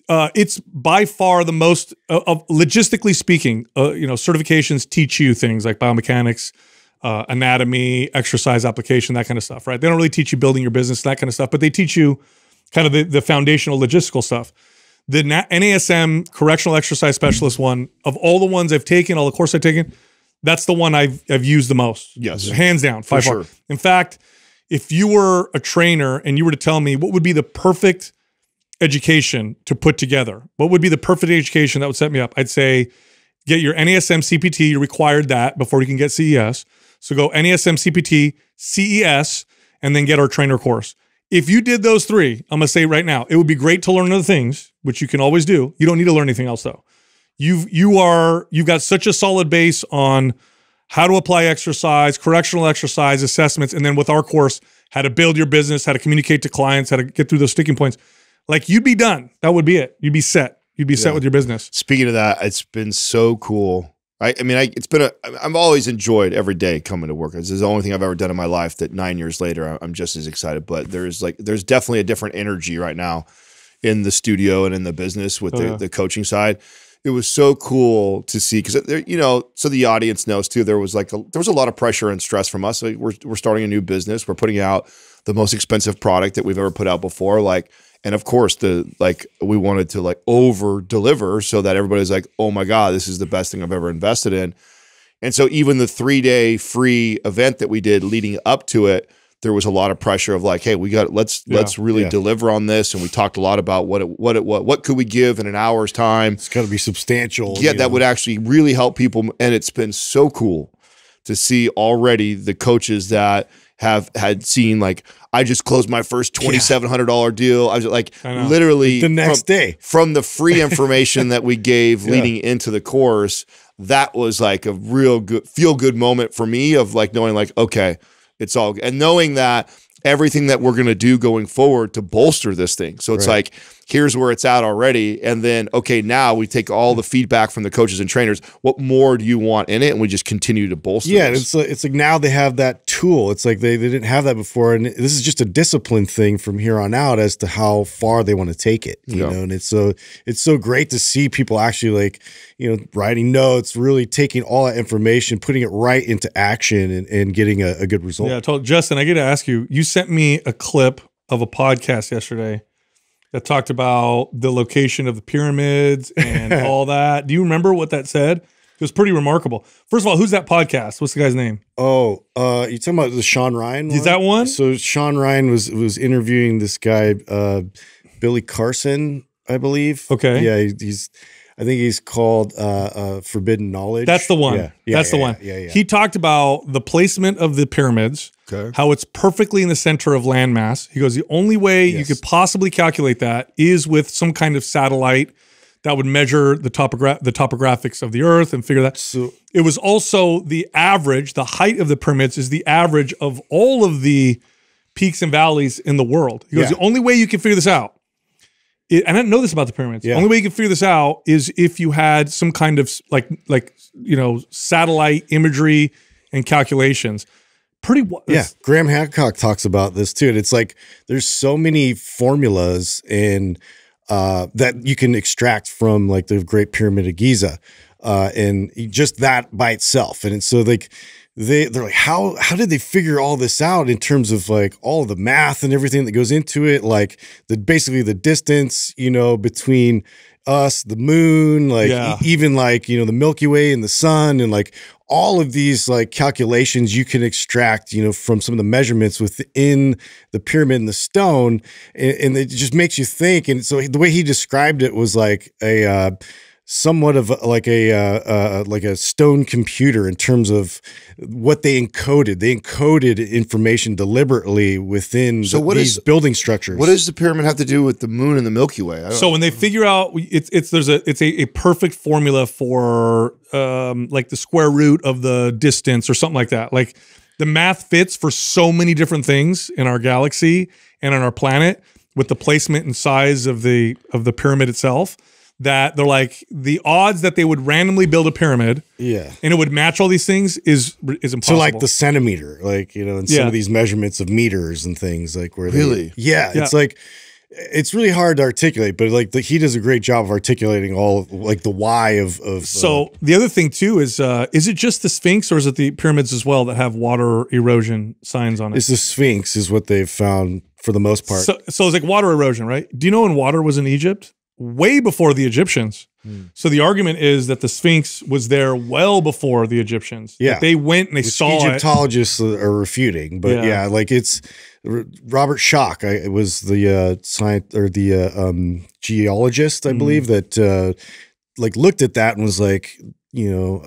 It's by far the most, logistically speaking, you know, certifications teach you things like biomechanics, anatomy, exercise application, that kind of stuff, right? They don't really teach you building your business, that kind of stuff, but they teach you kind of the foundational logistical stuff. The NASM correctional exercise specialist one, of all the ones I've taken, all the courses I've taken, that's the one I've used the most. Yes. Hands down, by far. In fact, if you were a trainer and you were to tell me what would be the perfect education to put together, what would be the perfect education that would set me up? I'd say, get your NASM CPT. You're required that before you can get CES. So go NASM CPT, CES, and then get our trainer course. If you did those three, I'm going to say right now, it would be great to learn other things, which you can always do. You don't need to learn anything else though. You've got such a solid base on how to apply exercise, correctional exercise, assessments, and then with our course, how to build your business, how to communicate to clients, how to get through those sticking points. Like you'd be done. That would be it. You'd be set. You'd be set with your business. Speaking of that, it's been so cool. I've always enjoyed every day coming to work. This is the only thing I've ever done in my life that 9 years later, I'm just as excited. But there's definitely a different energy right now in the studio and in the business with the coaching side. It was so cool to see because, you know, so the audience knows too, there was a lot of pressure and stress from us. Like we're starting a new business. We're putting out the most expensive product that we've ever put out before. And of course we wanted to over deliver so that everybody's like, oh my God, this is the best thing I've ever invested in. And so even the 3-day free event that we did leading up to it, there was a lot of pressure of like, hey, let's really deliver on this. And we talked a lot about what could we give in an hour's time? It's gotta be substantial. Yeah, that would actually really help people. And it's been so cool to see already the coaches that had seen I just closed my first $2,700 deal. I was literally the next day from the free information that we gave leading into the course. That was a real good feel good moment for me of knowing okay, it's all, and knowing that everything that we're going to do going forward to bolster this thing. So it's here's where it's at already. And then, okay, now we take all the feedback from the coaches and trainers. What more do you want in it? And we just continue to bolster. Yeah. And it's like now they have that tool. It's like they didn't have that before. And this is just a discipline thing from here on out as to how far they want to take it, you know? And it's so great to see people actually writing notes, really taking all that information, putting it right into action and getting a good result. Yeah. I told Justin, I get to ask you, you sent me a clip of a podcast yesterday that talked about the location of the pyramids and all that. Do you remember what that said? It was pretty remarkable. First of all, who's that podcast? What's the guy's name? Oh, you're talking about the Sean Ryan one? Is that one? So Sean Ryan was interviewing this guy, Billy Carson, I believe. Okay. Yeah, I think he's called Forbidden Knowledge. That's the one. Yeah. That's the one. Yeah. He talked about the placement of the pyramids, how it's perfectly in the center of landmass. He goes, the only way you could possibly calculate that is with some kind of satellite that would measure the topographics of the earth and figure that. So, it was also the average, the height of the pyramids is the average of all of the peaks and valleys in the world. He goes, the only way you can figure this out, and I didn't know this about the pyramids. The only way you can figure this out is if you had some kind of satellite imagery and calculations. Graham Hancock talks about this too. And it's there's so many formulas that you can extract from the Great Pyramid of Giza, and just that by itself. And it's so they're like, how did they figure all this out in terms of all of the math and everything that goes into it? Basically the distance, between us, the moon, even the Milky Way and the sun, and all of these calculations you can extract, from some of the measurements within the pyramid and the stone. And it just makes you think. And so the way he described it was somewhat of like a stone computer in terms of what they encoded. They encoded information deliberately within these building structures. What does the pyramid have to do with the moon and the Milky Way? So when they figure out, it's a perfect formula for the square root of the distance or something like that. The math fits for so many different things in our galaxy and on our planet with the placement and size of the pyramid itself. That they're the odds that they would randomly build a pyramid, and it would match all these things is impossible. So the centimeter, and some of these measurements of meters and things it's really hard to articulate, but he does a great job of articulating all the why of. So the other thing too is it just the Sphinx or is it the pyramids as well that have water erosion signs on it? It's the Sphinx is what they've found for the most part. So it's water erosion, right? Do you know when water was in Egypt? way before the Egyptians. Mm. So the argument is that the Sphinx was there well before the Egyptians. Yeah. Like they went and they saw it. Egyptologists are refuting, but yeah, like it's Robert Schock. It was the geologist, I believe, that like looked at that and was like, you know,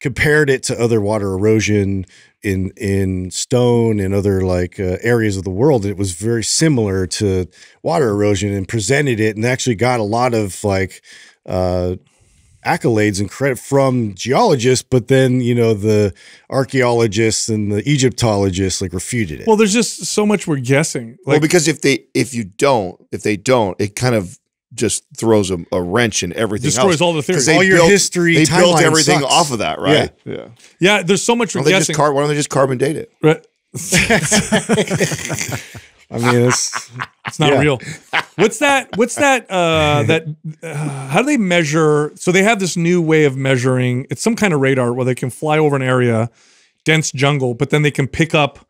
compared it to other water erosion in stone and other like areas of the world. And it was very similar to water erosion and presented it and actually got a lot of like accolades and credit from geologists, but then, you know, the archaeologists and the Egyptologists like refuted it. Well, there's just so much we're guessing. Like, well, because if they don't, it kind of just throws a wrench in everything. Destroys all the theories. All your history. They built everything off of that, right? Yeah. Yeah. Yeah, there's so much we're guessing. Why don't they just carbon date it? Right. I mean, it's not real. How do they measure? So they have this new way of measuring. It's some kind of radar where they can fly over an area, dense jungle, but then they can pick up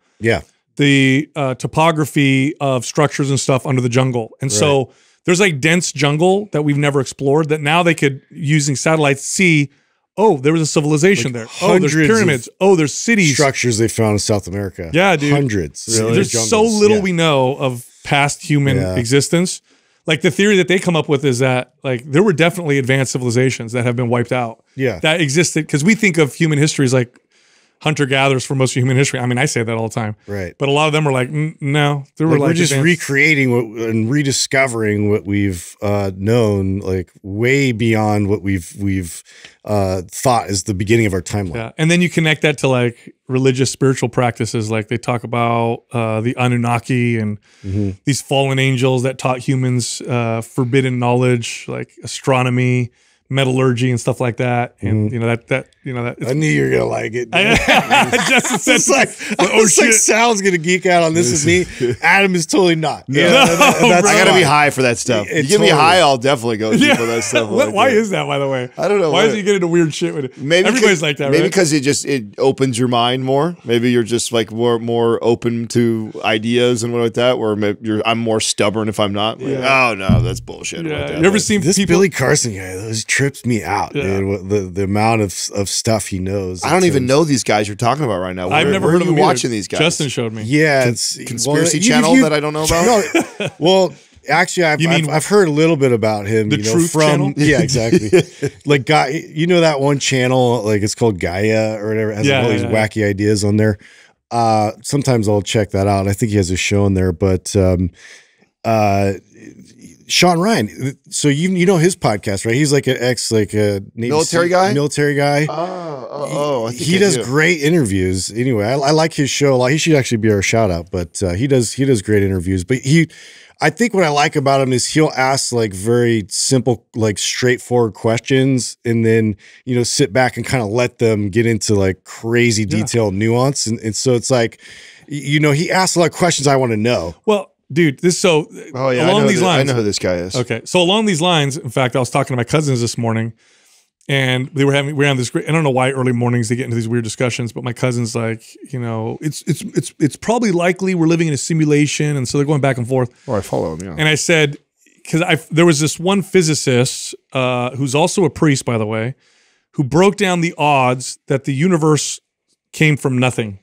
the topography of structures and stuff under the jungle. And so there's like dense jungle that we've never explored that now they could, using satellites, see, oh, there was a civilization like there. Oh, there's pyramids. Oh, there's cities. Structures they found in South America. Yeah, dude. Hundreds. Really? There's jungles. So little we know of past human existence. Like the theory that they come up with is that like there were definitely advanced civilizations that have been wiped out. Yeah. That existed, because we think of human history as like hunter-gatherers for most of human history. I mean, I say that all the time. Right. But a lot of them are like, no. They were like we're just recreating and rediscovering what we've known, like way beyond what we've thought is the beginning of our timeline. Yeah. And then you connect that to like religious spiritual practices. Like they talk about the Anunnaki and these fallen angels that taught humans forbidden knowledge, like astronomy, metallurgy and stuff like that, and I knew you were gonna like it. Justin's like, oh shit, like Sal's gonna geek out on This Is Me. Adam is totally not. I gotta be high for that stuff. Give me a high, I'll definitely go for that stuff. Like why is that? By the way, I don't know. Why does he get into weird shit with it? Maybe everybody's like that. Maybe because it opens your mind more. Maybe you're just like more open to ideas and what like that. Where maybe I'm more stubborn if I'm not. Like, oh no, that's bullshit. You ever seen this Billy Carson guy? Those trips me out, dude. The amount of stuff he knows. I don't even know these guys you're talking about right now. I've never heard of them watching these guys. Justin showed me. Yeah, it's conspiracy channel that I don't know about. No, well, actually, I've heard a little bit about him. The Truth Channel? Yeah, exactly. Like, you know that one channel, like it's called Gaia or whatever. It has all these wacky ideas on there. Sometimes I'll check that out. I think he has a show in there, but Sean Ryan, so you know his podcast, right? He's like an ex military guy. Military guy. Oh, he does great interviews. Anyway, I like his show a lot. He should actually be our shout out, but he does great interviews. But I think what I like about him is he'll ask like very simple, like straightforward questions, and then sit back and kind of let them get into like crazy detailed nuance, and so it's like, he asks a lot of questions I want to know. Well. Dude, along these lines. I know who this guy is. Okay, so along these lines, in fact, I was talking to my cousins this morning, and we were on this great. I don't know why early mornings they get into these weird discussions, but my cousin's like, it's probably likely we're living in a simulation, and so they're going back and forth. Oh, I follow him. Yeah, and I said, because there was this one physicist who's also a priest, by the way, who broke down the odds that the universe came from nothing.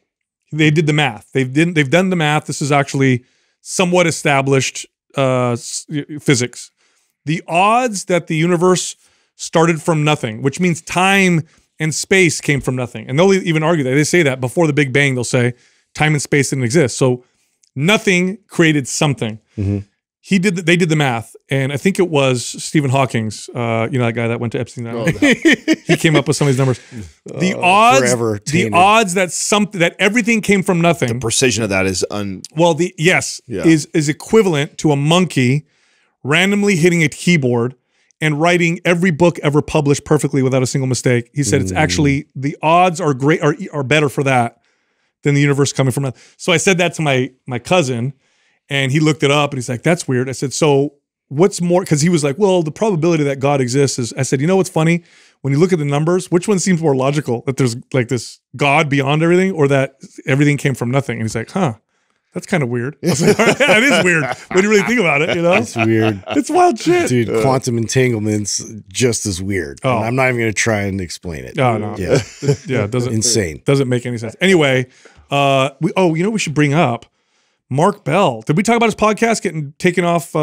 They did the math. They've done the math. This is actually somewhat established physics. The odds that the universe started from nothing, which means time and space came from nothing. And they'll even argue that. They say that before the Big Bang, they'll say time and space didn't exist. So nothing created something. They did the math, and I think it was Stephen Hawking's, that guy that went to Epstein. He came up with some of these numbers. The odds that everything came from nothing. The precision of that is is equivalent to a monkey randomly hitting a keyboard and writing every book ever published perfectly without a single mistake. He said it's actually the odds are better for that than the universe coming from nothing. So I said that to my cousin. And he looked it up, and he's like, that's weird. I said, so what's more? Because he was like, well, the probability that God exists is, I said, you know what's funny? When you look at the numbers, which one seems more logical? That there's like this God beyond everything, or that everything came from nothing? And he's like, huh, That's kind of weird. That is weird when you really think about it, you know? It's weird. It's wild shit. Dude, quantum entanglement's just as weird. Oh. And I'm not even going to try and explain it. Oh, no. Yeah. It doesn't. Insane. Doesn't make any sense. Anyway, you know what we should bring up? Mark Bell. Did we talk about his podcast getting taken off?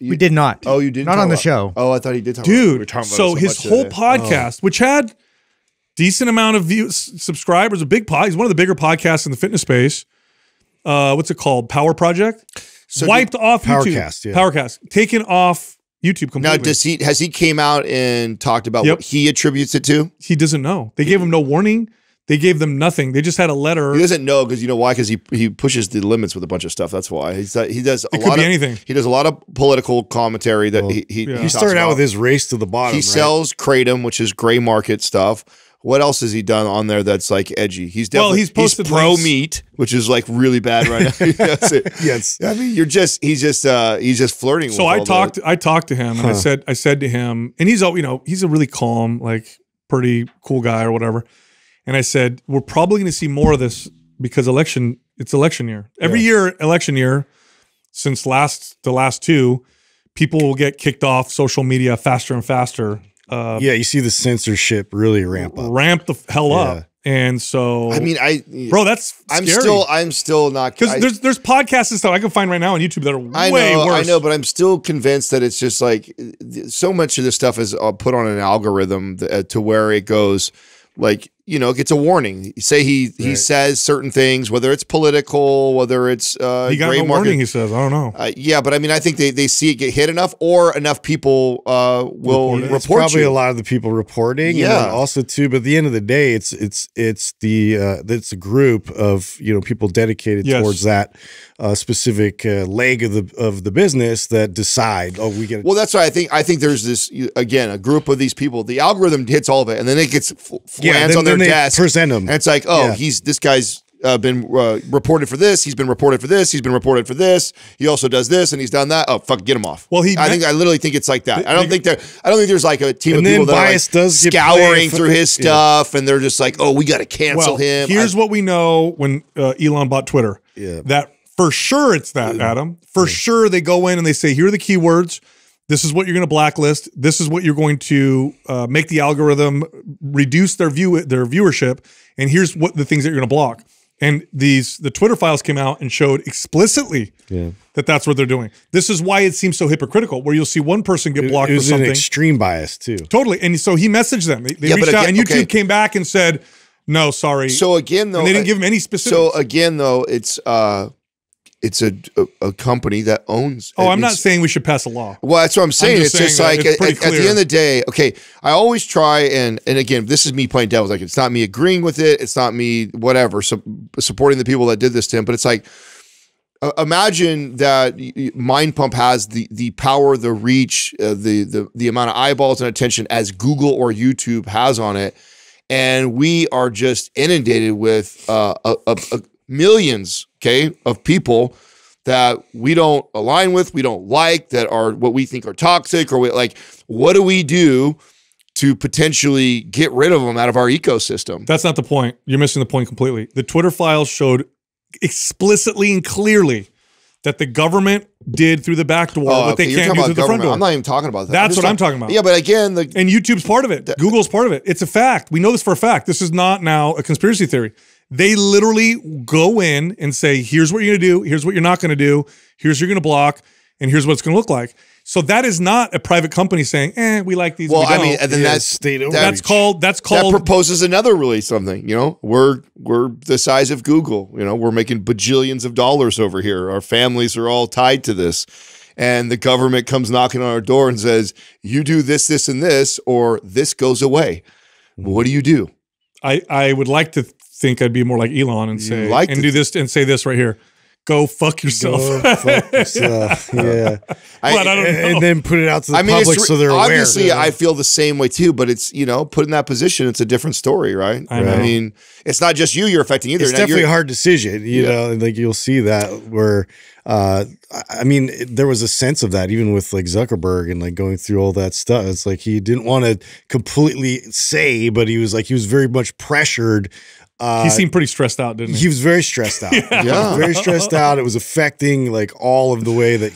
We did not. Oh, you did? Not on the show. Oh, I thought he did talk about it. Dude, so his whole podcast, which had decent amount of views, subscribers, a big pod. He's one of the bigger podcasts in the fitness space. What's it called? Power Project? So wiped off YouTube. Powercast, yeah. Powercast. Taken off YouTube completely. Now, has he came out and talked about what he attributes it to? He doesn't know. They gave him no warning. They gave them nothing. They just had a letter. He doesn't know because you know why? Because he pushes the limits with a bunch of stuff. That's why he does a lot of anything. He does a lot of political commentary that he started out with his race to the bottom. He sells kratom, which is gray market stuff. What else has he done on there that's like edgy? He's definitely he's pro meat, which is like really bad right now. That's it. Yes, I mean he's just flirting. So I talked to him and I said to him, and he's all he's a really calm, like pretty cool guy or whatever. And I said, we're probably going to see more of this because it's election year. Every year, election year, since the last two, people will get kicked off social media faster and faster. You see the censorship really ramp up. Ramp the hell up. And so I mean bro, that's scary. I'm still not, cuz there's podcasts and stuff I can find right now on YouTube that are way worse. I know, but I'm still convinced that it's just like so much of this stuff is put on an algorithm to where it goes like it gets a warning. Say he says certain things, whether it's political, whether it's he got no warning. He says, I don't know. Yeah, but I mean, I think they see it get hit enough, or enough people will report. It's probably a lot of the people reporting. Yeah, and also too. But at the end of the day, it's a group of people dedicated towards that specific leg of the business that decide. Oh, we get. Well, that's why I think there's this again a group of these people. The algorithm hits all of it, and then it gets lands on their desk, present them, and it's like, oh, this guy's been reported for this. He's been reported for this. He's been reported for this. He also does this, and he's done that. Oh, fuck, get him off. Well, I literally think it's like that. I don't think there's like a team of people that are like scouring through his stuff, and they're just like, oh, we got to cancel him. Here's what we know when Elon bought Twitter. Yeah, that for sure it's that Adam. For sure they go in and they say, here are the keywords. This is what you're going to blacklist. This is what you're going to make the algorithm reduce their viewership. And here's what the things that you're going to block. And the Twitter files came out and showed explicitly that's what they're doing. This is why it seems so hypocritical, where you'll see one person get blocked for something. It was an extreme bias too. Totally. And so he messaged them. They reached out, and YouTube came back and said, no, sorry. So again, though, and they didn't give him any specifics. So again, though, it's a company that owns. Oh, I'm not saying we should pass a law. Well, that's what I'm saying. It's just like at the end of the day, okay, I always try and again, this is me playing devil's advocate. It's not me agreeing with it. It's not me, whatever, supporting the people that did this to him. But it's like, imagine that Mind Pump has the power, the reach, the amount of eyeballs and attention as Google or YouTube has on it. And we are just inundated with millions of people that we don't align with, we don't like, that are what we think are toxic, or like, what do we do to potentially get rid of them out of our ecosystem? That's not the point. You're missing the point completely. The Twitter files showed explicitly and clearly that the government did through the back door what they can't do through the front door. I'm not even talking about that. That's what I'm talking about. Yeah, but again, and YouTube's part of it. Google's part of it. It's a fact. We know this for a fact. This is not now a conspiracy theory. They literally go in and say, here's what you're going to do, here's what you're not going to do, here's what you're going to block, and here's what it's going to look like. So that is not a private company saying, we like these. Well, I mean, and then that's called that proposes another really something, we're the size of Google, we're making bajillions of dollars over here. Our families are all tied to this. And the government comes knocking on our door and says, you do this, this, and this, or this goes away. What do you do? I would like to think I'd be more like Elon and say, and do this and say this right here. Go fuck yourself. Go fuck yourself. Yeah. But I don't know. And then put it out to the public so they're aware. Obviously, I feel the same way too, but it's, put in that position, it's a different story, right? I mean, it's not just you're affecting either. It's definitely a hard decision, you know, and like you'll see that where, I mean, there was a sense of that even with like Zuckerberg and like going through all that stuff. It's like he didn't want to completely say, but he was very much pressured He seemed pretty stressed out, didn't he? He was very stressed out. Yeah. Very stressed out. It was affecting like all of the way that,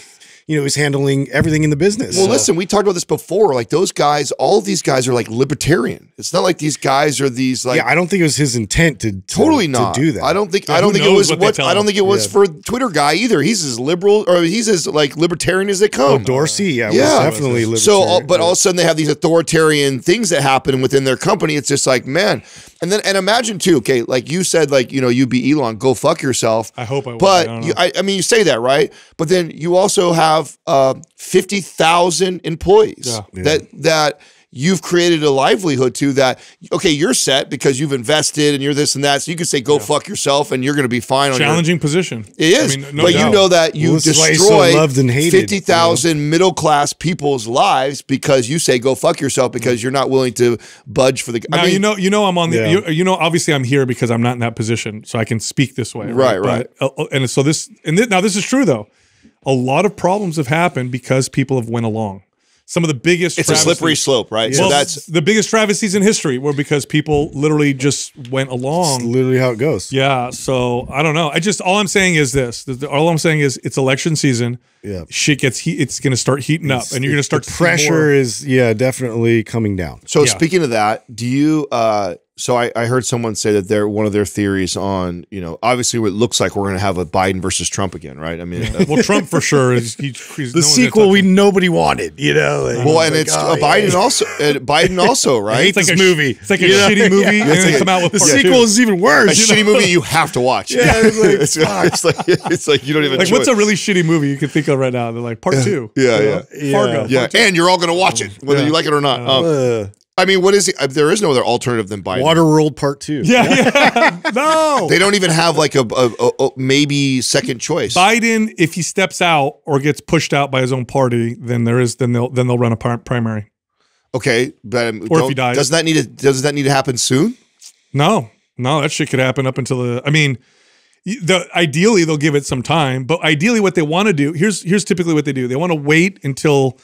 you know, he's handling everything in the business. Well, so. Listen, we talked about this before. Like those guys, all of these guys are like libertarian. It's not like these guys are these like. Yeah, I don't think it was his intent to totally not to do that. I don't think. I don't think it was. What I don't think it was for Twitter guy either. He's as liberal or he's as like libertarian as they come. Oh, Dorsey, yeah, definitely libertarian. So, but all of a sudden they have these authoritarian things that happen within their company. It's just like, man, and then imagine too. Okay, like you said, like you know, you'd be Elon. Go fuck yourself. I hope I will. But I mean, you say that right, but then you also have. 50,000 employees that you've created a livelihood to that, okay, you're set because you've invested and you're this and that. So you could say, go fuck yourself and you're going to be fine. Challenging position. It is. I mean, no but doubt. You know that you destroy 50,000 middle-class people's lives because you say, go fuck yourself because you're not willing to budge for the guy. Now, you know, I'm on the, you know, obviously I'm here because I'm not in that position. So I can speak this way. Right. But, and so now this is true though. A lot of problems have happened because people have went along. Some of the biggest travesties. It's a slippery slope, right? Yeah. Well, so that's the biggest travesties in history were because people literally just went along. It's literally how it goes. Yeah. So I don't know. I just all I'm saying is this. All I'm saying is it's election season. Yeah. Shit gets heat. It's going to start heating up, and you're going to start. The pressure is definitely coming down. So speaking of that, do you? So I heard someone say that one of their theories on, you know, obviously what it looks like we're going to have a Biden versus Trump again, right? I mean, well, Trump for sure is the sequel nobody wanted, you know. Like, well, and like, it's Biden also, right? It's like this movie. It's like a shitty movie. Yeah. It's like come out with the sequel is even worse. A shitty movie you have to watch. Yeah, it's like you don't even. Like, what's a really shitty movie you can think of right now? They're like Part 2. Fargo. Yeah, and you're all going to watch it whether you like it or not. I mean, what is it? There is no other alternative than Biden. Waterworld Part 2. Yeah. No. They don't even have like a maybe second choice. Biden, if he steps out or gets pushed out by his own party, then they'll run a primary. Okay, but or if he dies, does that need to happen soon? No, no, that shit could happen up until the. I mean, ideally they'll give it some time, but ideally what they want to do here's typically what they do. They want to wait until.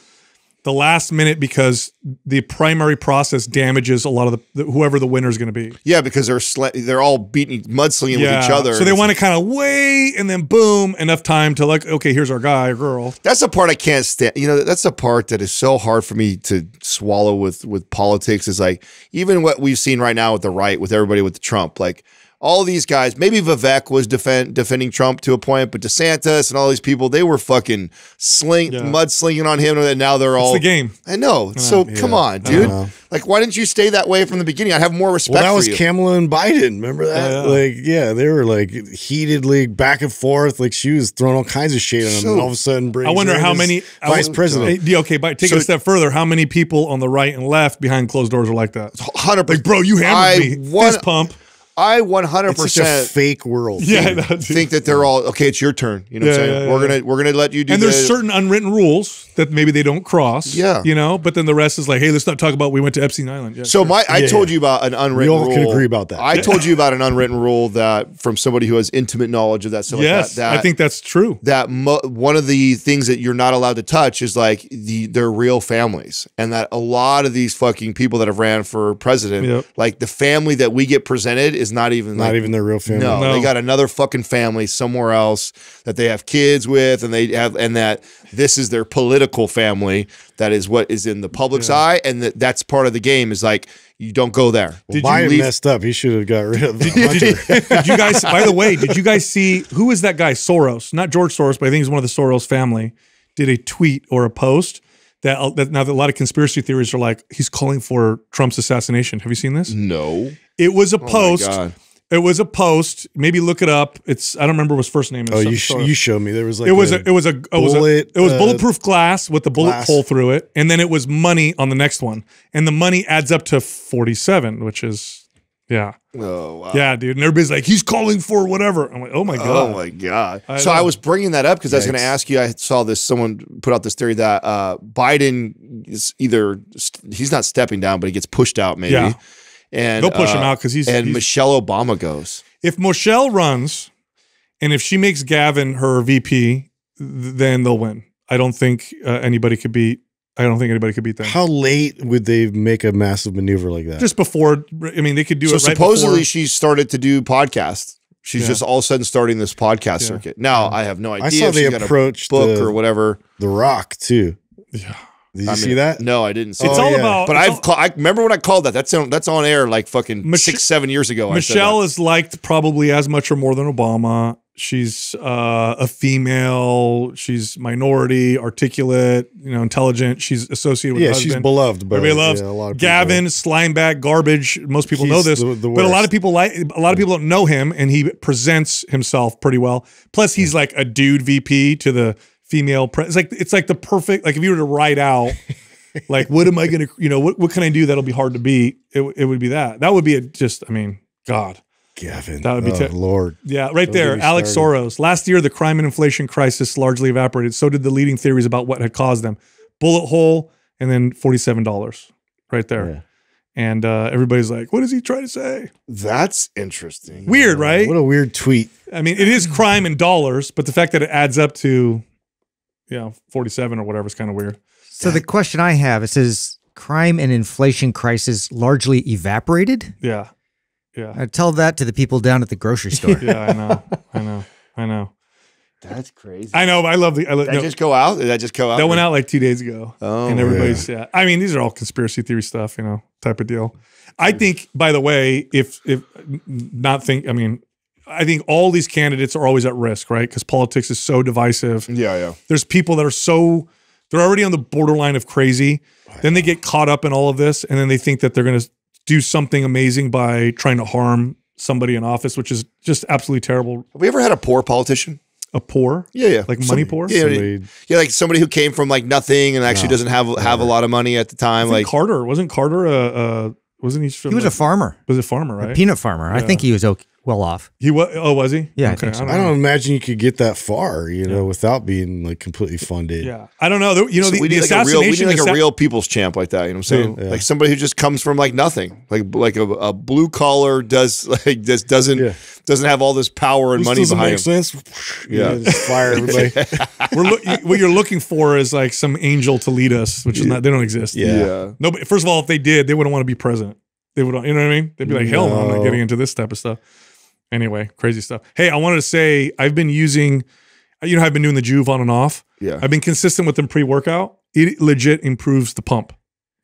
The last minute because the primary process damages a lot of whoever the winner is going to be. Yeah, because they're all mudslinging with each other. So they want to kind of wait and then boom, enough time to like, okay, here's our guy or girl. That's the part I can't stand. You know, that's the part that is so hard for me to swallow with politics is like, even what we've seen right now with the right, with everybody with Trump, like all these guys, maybe Vivek was defending Trump to a point, but DeSantis and all these people, they were fucking mudslinging on him, and now they're all. It's the game. I know. So come on, dude. Like, why didn't you stay that way from the beginning? I'd have more respect for you. Well, that was Kamala and Biden. Remember that? Like, yeah, they were like heatedly back and forth. Like, she was throwing all kinds of shade on him, and all of a sudden, I wonder how many vice president. Okay, but take it a step further. How many people on the right and left behind closed doors are like that? 100%. Like, bro, you hammered me. Fist pump. I 100% fake world. Yeah, think that they're all okay. It's your turn. You know, what I'm saying we're gonna let you do. And there's certain unwritten rules that maybe they don't cross. Yeah, you know. But then the rest is like, hey, let's not talk about we went to Epstein Island. Yeah, so I told you about an unwritten rule. We all can agree about that. I told you about an unwritten rule that from somebody who has intimate knowledge of that stuff. Yes, like that I think that's true. That one of the things that you're not allowed to touch is like their real families, and that a lot of these fucking people that have ran for president, like the family that we get presented is. Not even their real family. No, they got another fucking family somewhere else that they have kids with, and that this is their political family. That is what is in the public's eye, and that's part of the game. Is like you don't go there. Well, Biden messed up. He should have got rid of. Did you guys? By the way, did you guys see who is that guy? Soros, not George Soros, but I think he's one of the Soros family. Did a tweet or a post. That now that a lot of conspiracy theories are like he's calling for Trump's assassination. Have you seen this? No. It was a post. It was a post. Maybe look it up. I don't remember what his first name is. Oh, you showed me. There was like it was bulletproof glass with the bullet hole through it, and then it was money on the next one, and the money adds up to 47, which is. Yeah. Oh, wow. Yeah, dude. And everybody's like, he's calling for whatever. I'm like, oh, my God. Oh, my God. I was bringing that up because I was going to ask you. I saw this. Someone put out this theory that Biden is either – he's not stepping down, but he gets pushed out maybe. Yeah. And they'll push him out because he's – and Michelle Obama goes. If Michelle runs and if she makes Gavin her VP, then they'll win. I don't think anybody could beat I don't think anybody could beat that. How late would they make a massive maneuver like that? Just before. I mean, they could do it. So supposedly she started to do podcasts. She's just all of a sudden starting this podcast circuit. Now I have no idea. I saw they approached book or whatever. The Rock too. Yeah. Did you see that? No, I didn't see it. It's all about... But I remember when I called that. That's on air like fucking 6, 7 years ago. Michelle is liked probably as much or more than Obama. She's a female. She's minority, articulate, you know, intelligent. She's associated with her husband. Yeah, she's beloved. Everybody loves a lot of Gavin, slimebag, garbage. Most people know this. But a lot of people like... A lot of people don't know him, and he presents himself pretty well. Plus, he's like a dude VP to the... female press. It's like the perfect, like if you were to write out like what am I gonna, you know, what can I do that'll be hard to beat, it would be that would be a, just, I mean, God, Gavin, that would be Lord, yeah, right. Don't there Alex started. Soros, last year the crime and inflation crisis largely evaporated, so did the leading theories about what had caused them. Bullet hole, and then $47 right there. Yeah. And everybody's like, what is he trying to say? That's interesting. Weird, right? What a weird tweet. I mean, it is crime in dollars, but the fact that it adds up to, yeah, you know, 47 or whatever is kind of weird. So the question I have, it says crime and inflation crisis largely evaporated. Yeah, yeah. I tell that to the people down at the grocery store. Yeah, I know. That's crazy. I know. But I love the. Did that just go out? That went out like 2 days ago. Oh, and everybody's yeah. I mean, these are all conspiracy theory stuff, you know, type of deal. I think, by the way, I mean. I think all these candidates are always at risk, right? Because politics is so divisive. Yeah, yeah. There's people that are so, they're already on the borderline of crazy. Then they get caught up in all of this, and then they think that they're going to do something amazing by trying to harm somebody in office, which is just absolutely terrible. Have we ever had a poor politician? A poor? Yeah, yeah. Like money poor? Yeah, like somebody who came from like nothing and actually doesn't have a lot of money at the time. Like Carter. Wasn't Carter wasn't he? He was a farmer. Was a farmer, right? A peanut farmer. Yeah. I think he was okay. Well off. He was. Oh, was he? Yeah. Okay. I don't imagine you could get that far, you know, without being like completely funded. Yeah. I don't know. You know, so we need like a real people's champ like that. You know what I'm saying? Yeah. Like somebody who just comes from like nothing, like a blue collar doesn't have all this power and money behind him. Sense. Yeah. Just fire everybody. What you're looking for is like some angel to lead us, which is not. They don't exist. Yeah. No. But first of all, if they did, they wouldn't want to be president. They would. You know what I mean? They'd be like, hell no, I'm not getting into this type of stuff. Anyway, crazy stuff. Hey, I wanted to say I've been using, you know, I've been doing the Joovv on and off. Yeah. I've been consistent with them pre-workout. It legit improves the pump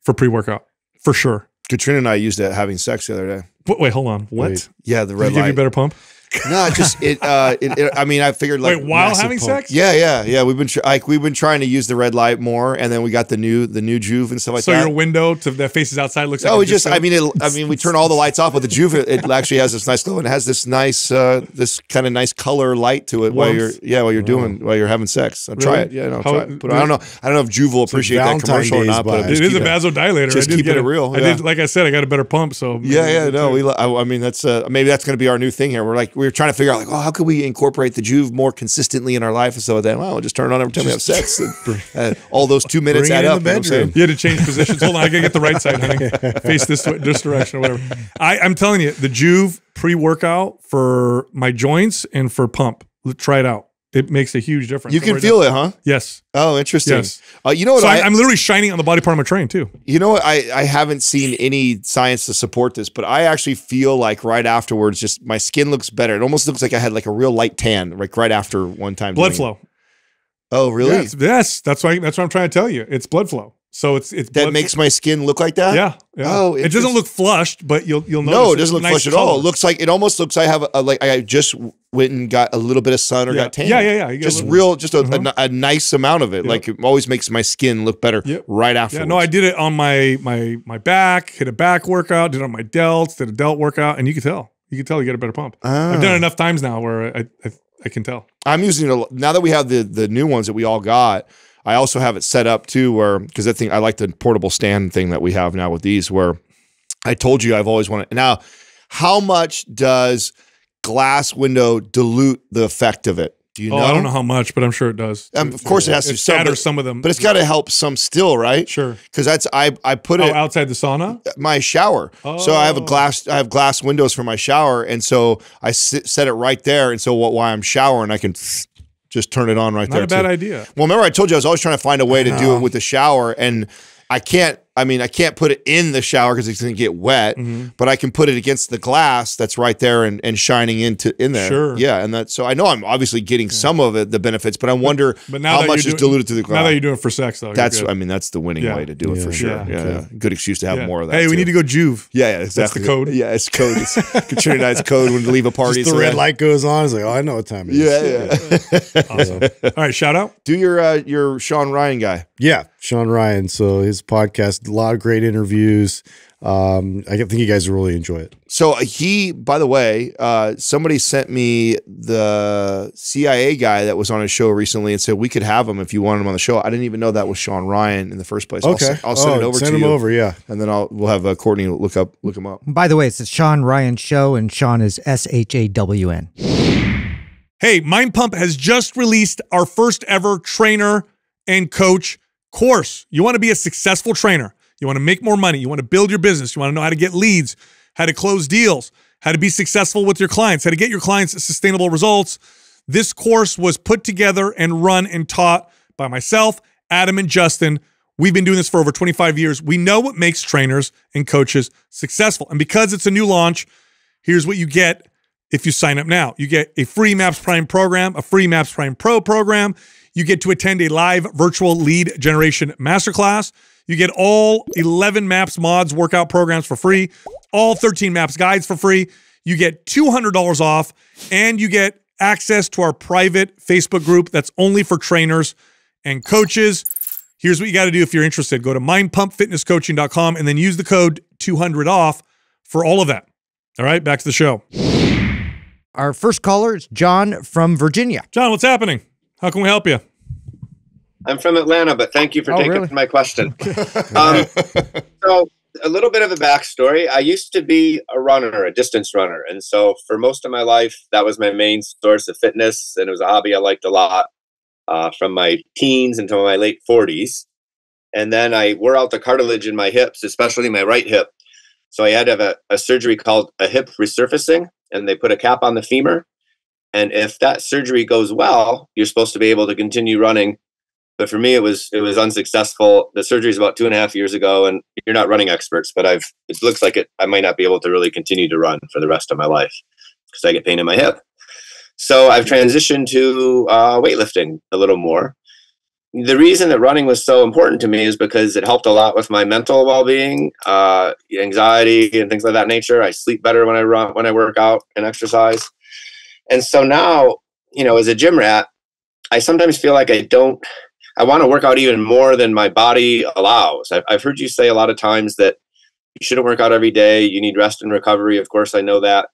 for pre-workout, for sure. Katrina and I used that having sex the other day. But wait, hold on. What? Wait. Yeah, the red light. Did it give you a better pump? No, just I mean, I figured like wait, while having sex. Yeah, yeah, yeah. We've been trying to use the red light more, and then we got the new Joovv and stuff like that. So your window to that faces outside looks. No, like I mean, we turn all the lights off, but the Joovv it actually has this nice glow, and it has this nice this kind of nice color light to it while you're having sex. I'll try it. Yeah, no, try it. But I don't know if Joovv will appreciate that commercial or not. But it is a vasodilator. Just keep it real. I did, like I said, I got a better pump. So yeah, yeah, no, we. I mean, that's maybe that's going to be our new thing here. We're like. We were trying to figure out, like, oh, how could we incorporate the Joovv more consistently in our life? And so then, well, we'll just turn it on every time we have sex. And all those 2 minutes add up. You had to change positions. Hold on, I gotta get the right side, honey. Face this direction or whatever. I'm telling you, the Joovv pre-workout for my joints and for pump. Try it out. It makes a huge difference. You can feel it, huh? Yes. Oh, interesting. Yes. You know what? So I'm literally shining on the body part of my train too. You know what? I haven't seen any science to support this, but I actually feel like right afterwards, just my skin looks better. It almost looks like I had like a real light tan, like right after one time. Blood flow. Oh, really? Yes. That's what I'm trying to tell you. It's blood flow. So it's that makes my skin look like that. Yeah. Yeah. Oh, it doesn't look flushed, but you'll notice. No, it doesn't look flushed at all. It looks like I have like I just went and got a little bit of sun or got tan. Yeah, yeah, yeah. Just real, just a nice amount of it. Yep. Like it always makes my skin look better right after. Yeah, no, I did it on my back. Hit a back workout. Did it on my delts. Did a delt workout, and you can tell. You can tell you get a better pump. Ah. I've done it enough times now where I can tell. I'm using it now that we have the new ones that we all got. I also have it set up too, where because that thing I like the portable stand thing that we have now with these. Where I told you I've always wanted. Now, how much does glass window dilute the effect of it? Do you know? I don't know how much, but I'm sure it does. Of course, it has to shatter some of them, but it's got to help some still, right? Sure, because that's I put it outside the sauna, my shower. Oh. So I have glass windows for my shower, and so I set it right there, and so while I'm showering, I can. Just turn it on right there. Not a bad idea. Well, remember I told you I was always trying to find a way to do it with the shower, and I can't. I mean, I can't put it in the shower because it's going to get wet, but I can put it against the glass that's right there and shining into there. Sure. Yeah, and that. So I know I'm obviously getting some of it, the benefits, but I wonder how much is diluted to the glass. Now that you're doing it for sex, though, that's I mean that's the winning way to do it for sure. Yeah, good excuse to have more of that. Hey, we need to go Joovv. Yeah, yeah, exactly. That's the code. Yeah, it's code. It's Katrina and I's code when we leave a party. Just the red light goes on. It's like, oh, I know what time it is. Yeah, yeah. Awesome. All right, shout out. Do your Sean Ryan guy. Yeah, Sean Ryan. So his podcast. A lot of great interviews. I think you guys will really enjoy it. So he, by the way, somebody sent me the CIA guy that was on his show recently and said we could have him if you wanted him on the show. I didn't even know that was Sean Ryan in the first place. Okay, I'll send it over to you. Send him over, yeah. And then we'll have Courtney look him up. By the way, it's the Sean Ryan Show, and Sean is S-H-A-W-N. Hey, Mind Pump has just released our first ever trainer and coach course. You want to be a successful trainer. You want to make more money. You want to build your business. You want to know how to get leads, how to close deals, how to be successful with your clients, how to get your clients sustainable results. This course was put together and run and taught by myself, Adam, and Justin. We've been doing this for over 25 years. We know what makes trainers and coaches successful. And because it's a new launch, here's what you get if you sign up now. You get a free Maps Prime program, a free Maps Prime Pro program. You get to attend a live virtual lead generation masterclass. You get all 11 Maps Mods workout programs for free, all 13 Maps guides for free. You get $200 off, and you get access to our private Facebook group that's only for trainers and coaches. Here's what you got to do if you're interested. Go to mindpumpfitnesscoaching.com and then use the code 200 off for all of that. All right, back to the show. Our first caller is John from Virginia. John, what's happening? How can we help you? I'm from Atlanta, but thank you for taking my question. So a little bit of a backstory. I used to be a runner, a distance runner. And so for most of my life, that was my main source of fitness. And it was a hobby I liked a lot from my teens until my late 40s. And then I wore out the cartilage in my hips, especially my right hip. So I had to have a surgery called a hip resurfacing, and they put a cap on the femur. And if that surgery goes well, you're supposed to be able to continue running. But for me, it was unsuccessful. The surgery is about 2.5 years ago, and you're not running experts, but it looks like I might not be able to really continue to run for the rest of my life because I get pain in my hip. So I've transitioned to weightlifting a little more. The reason that running was so important to me is because it helped a lot with my mental well-being, anxiety, and things of that nature. I sleep better when I run, when I work out and exercise. And so now, you know, as a gym rat, I sometimes feel like I want to work out even more than my body allows. I've heard you say a lot of times that you shouldn't work out every day. You need rest and recovery. Of course, I know that.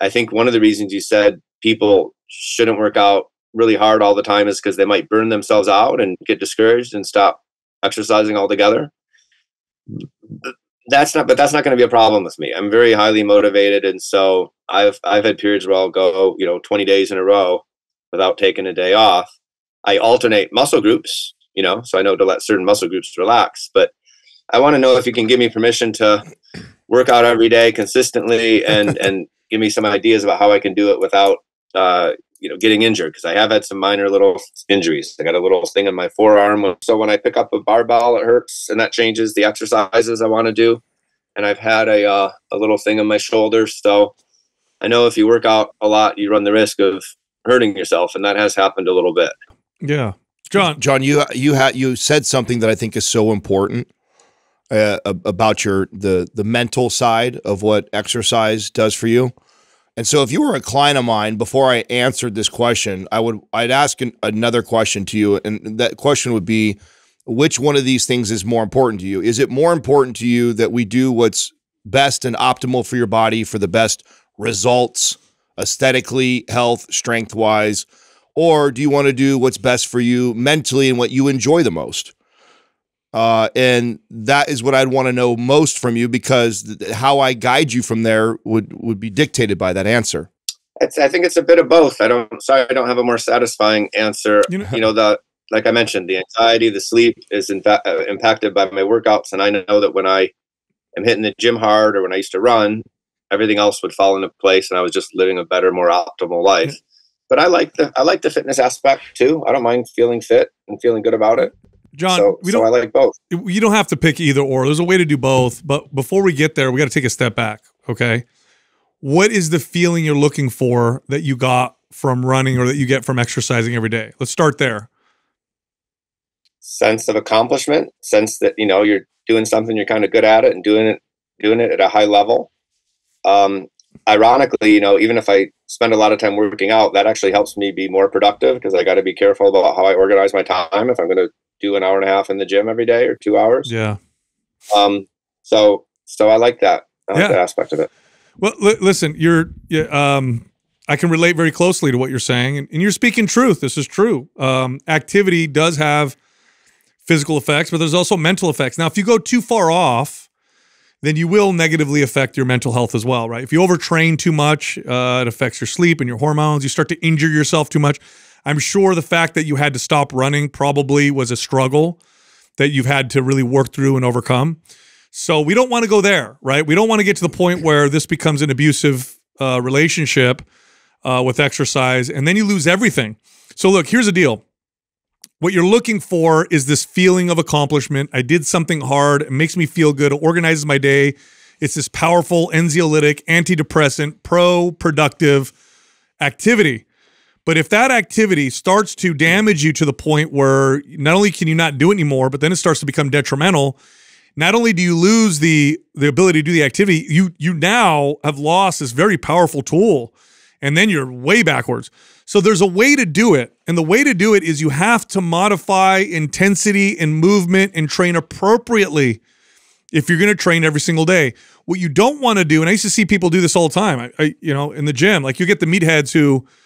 I think one of the reasons you said people shouldn't work out really hard all the time is because they might burn themselves out and get discouraged and stop exercising altogether. But that's not going to be a problem with me. I'm very highly motivated. And so I've had periods where I'll go, you know, 20 days in a row without taking a day off. I alternate muscle groups, you know, so I know to let certain muscle groups relax. But I want to know if you can give me permission to work out every day consistently and give me some ideas about how I can do it without, you know, getting injured, because I have had some minor little injuries. I got a little thing in my forearm. So when I pick up a barbell, it hurts, and that changes the exercises I want to do. And I've had a little thing on my shoulder. So I know if you work out a lot, you run the risk of hurting yourself. And that has happened a little bit. Yeah. John, you said something that I think is so important about the mental side of what exercise does for you. And so if you were a client of mine, before I answered this question, I'd ask another question to you. And that question would be, which one of these things is more important to you? Is it more important to you that we do what's best and optimal for your body for the best results, aesthetically, health, strength-wise? Or do you want to do what's best for you mentally and what you enjoy the most? And that is what I'd want to know most from you, because how I guide you from there would be dictated by that answer. I think it's a bit of both. Sorry, I don't have a more satisfying answer. You know, like I mentioned, the anxiety, the sleep is in fact impacted by my workouts. And I know that when I am hitting the gym hard, or when I used to run, everything else would fall into place and I was just living a better, more optimal life. But I like the fitness aspect too. I don't mind feeling fit and feeling good about it. John, I like both. You don't have to pick either or. There's a way to do both. But before we get there, we got to take a step back. Okay. What is the feeling you're looking for that you got from running or that you get from exercising every day? Let's start there. Sense of accomplishment, sense that, you know, you're doing something, you're kind of good at it and doing it at a high level. Ironically, you know, even if I spend a lot of time working out, that actually helps me be more productive because I got to be careful about how I organize my time. If I'm going to do an hour and a half in the gym every day or 2 hours. Yeah. So I like that. I like that aspect of it. Well, listen, I can relate very closely to what you're saying, and you're speaking truth. This is true. Activity does have physical effects, but there's also mental effects. Now, if you go too far off, then you will negatively affect your mental health as well, right? If you overtrain too much, it affects your sleep and your hormones. You start to injure yourself too much. I'm sure the fact that you had to stop running probably was a struggle that you've had to really work through and overcome. So we don't want to go there, right? We don't want to get to the point where this becomes an abusive relationship with exercise, and then you lose everything. So look, here's the deal. What you're looking for is this feeling of accomplishment. I did something hard. It makes me feel good. It organizes my day. It's this powerful, anxiolytic, antidepressant, pro-productive activity. But if that activity starts to damage you to the point where not only can you not do it anymore, but then it starts to become detrimental, not only do you lose the ability to do the activity, you now have lost this very powerful tool, and then you're way backwards. So there's a way to do it, and the way to do it is you have to modify intensity and movement and train appropriately if you're going to train every single day. What you don't want to do, and I used to see people do this all the time, I in the gym, like you get the meatheads who –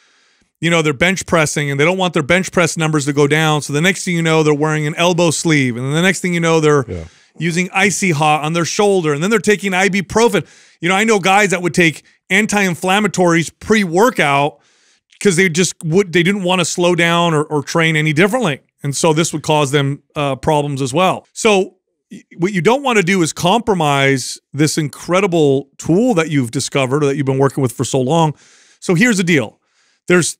you know, they're bench pressing and they don't want their bench press numbers to go down. So the next thing you know, they're wearing an elbow sleeve. And then the next thing you know, they're using Icy Hot on their shoulder. And then they're taking ibuprofen. You know, I know guys that would take anti-inflammatories pre-workout because they just would, they didn't want to slow down or train any differently. And so this would cause them problems as well. So what you don't want to do is compromise this incredible tool that you've discovered or that you've been working with for so long. So here's the deal. There's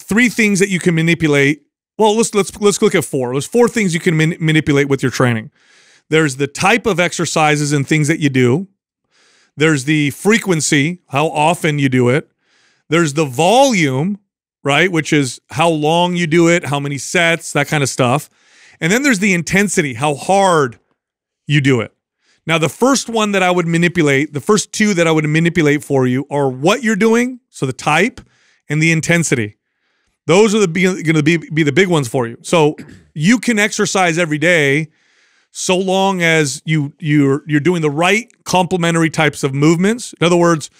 three things that you can manipulate. Well, let's look at four. There's four things you can manipulate with your training. There's the type of exercises and things that you do. There's the frequency, how often you do it. There's the volume, right, which is how long you do it, how many sets, that kind of stuff. And then there's the intensity, how hard you do it. Now, the first one that I would manipulate, the first two that I would manipulate for you are what you're doing, so the type, and the intensity. Those are going to be the big ones for you. So you can exercise every day so long as you're doing the right complementary types of movements. In other words,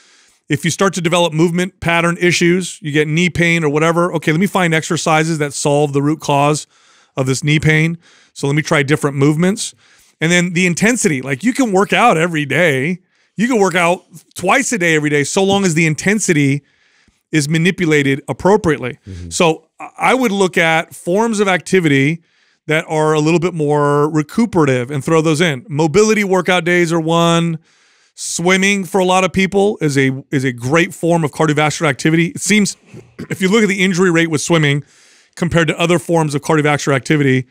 if you start to develop movement pattern issues, you get knee pain or whatever, okay, let me find exercises that solve the root cause of this knee pain. So let me try different movements. And then the intensity, like you can work out every day. You can work out twice a day every day so long as the intensity is manipulated appropriately. Mm-hmm. So I would look at forms of activity that are a little bit more recuperative and throw those in. Mobility workout days are one. Swimming for a lot of people is a great form of cardiovascular activity. It seems, if you look at the injury rate with swimming compared to other forms of cardiovascular activity,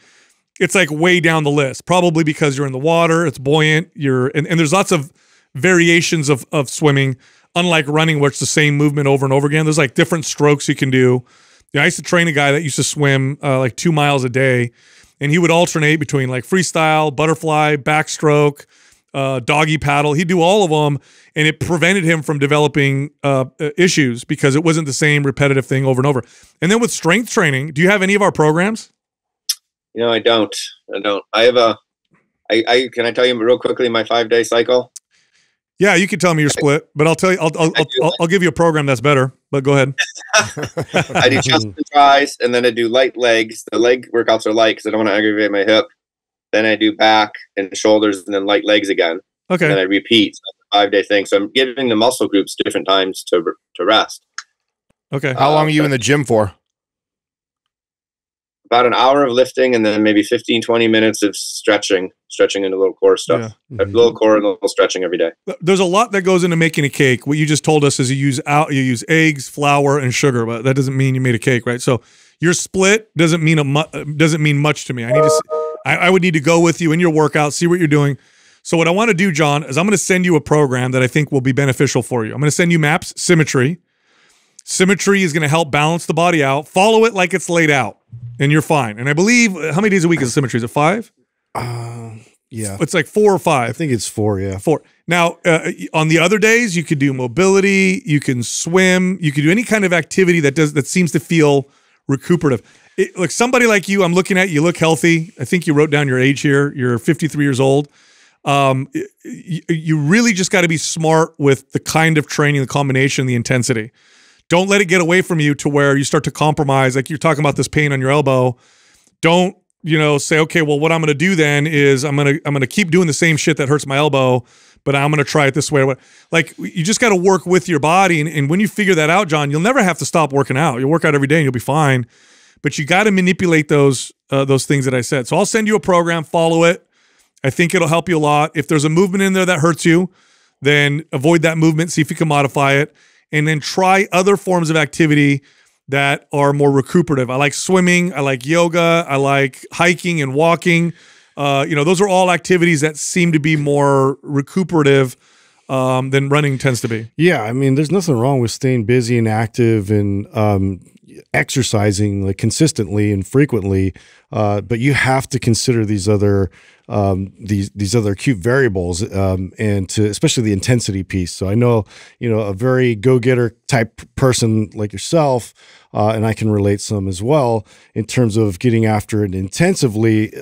it's like way down the list, probably because you're in the water, it's buoyant, and there's lots of variations of swimming. Unlike running, where it's the same movement over and over again, there's like different strokes you can do. You know, I used to train a guy that used to swim like 2 miles a day, and he would alternate between like freestyle, butterfly, backstroke, doggy paddle. He'd do all of them, and it prevented him from developing issues because it wasn't the same repetitive thing over and over. And then with strength training, do you have any of our programs? No, I don't. I don't. I have a. I can I tell you real quickly my 5-day cycle. Yeah, you can tell me your split, but I'll tell you, I'll give you a program that's better. But go ahead. I do chest and tries, and then I do light legs. The leg workouts are light because I don't want to aggravate my hip. Then I do back and shoulders, and then light legs again. Okay. And then I repeat. So it's a 5-day thing. So I'm giving the muscle groups different times to rest. Okay. How long are you in the gym for? about an hour of lifting and then maybe 15, 20 minutes of stretching into little core stuff, a little core and a little stretching every day. There's a lot that goes into making a cake. What you just told us is you use eggs, flour, and sugar, but that doesn't mean you made a cake, right? So your split doesn't mean much to me. I need to, I would need to go with you in your workout, see what you're doing. So what I want to do, John, is I'm going to send you a program that I think will be beneficial for you. I'm going to send you Maps Symmetry. Symmetry is going to help balance the body out. Follow it like it's laid out, and you're fine. And I believe, how many days a week is Symmetry? Is it 5? Yeah. It's like 4 or 5. I think it's 4, yeah. 4. Now, on the other days, you could do mobility, you can swim, you could do any kind of activity that seems to feel recuperative. Like somebody like you, I'm looking at you, look healthy. I think you wrote down your age here. You're 53 years old. You really just got to be smart with the kind of training, the combination, the intensity. Don't let it get away from you to where you start to compromise. Like you're talking about this pain on your elbow. Don't, you know, say, okay, well, what I'm going to do then is I'm going to keep doing the same shit that hurts my elbow, but I'm going to try it this way. Like you just got to work with your body. And when you figure that out, John, you'll never have to stop working out. You'll work out every day and you'll be fine, but you got to manipulate those things that I said. So I'll send you a program, follow it. I think it'll help you a lot. If there's a movement in there that hurts you, then avoid that movement, see if you can modify it, and then try other forms of activity that are more recuperative. I like swimming, I like yoga, I like hiking and walking. You know, those are all activities that seem to be more recuperative than running tends to be. Yeah, I mean, there's nothing wrong with staying busy and active and exercising like consistently and frequently, but you have to consider these other acute variables, and to especially the intensity piece. So I know, you know, a very go-getter type person like yourself, and I can relate some as well in terms of getting after it intensively.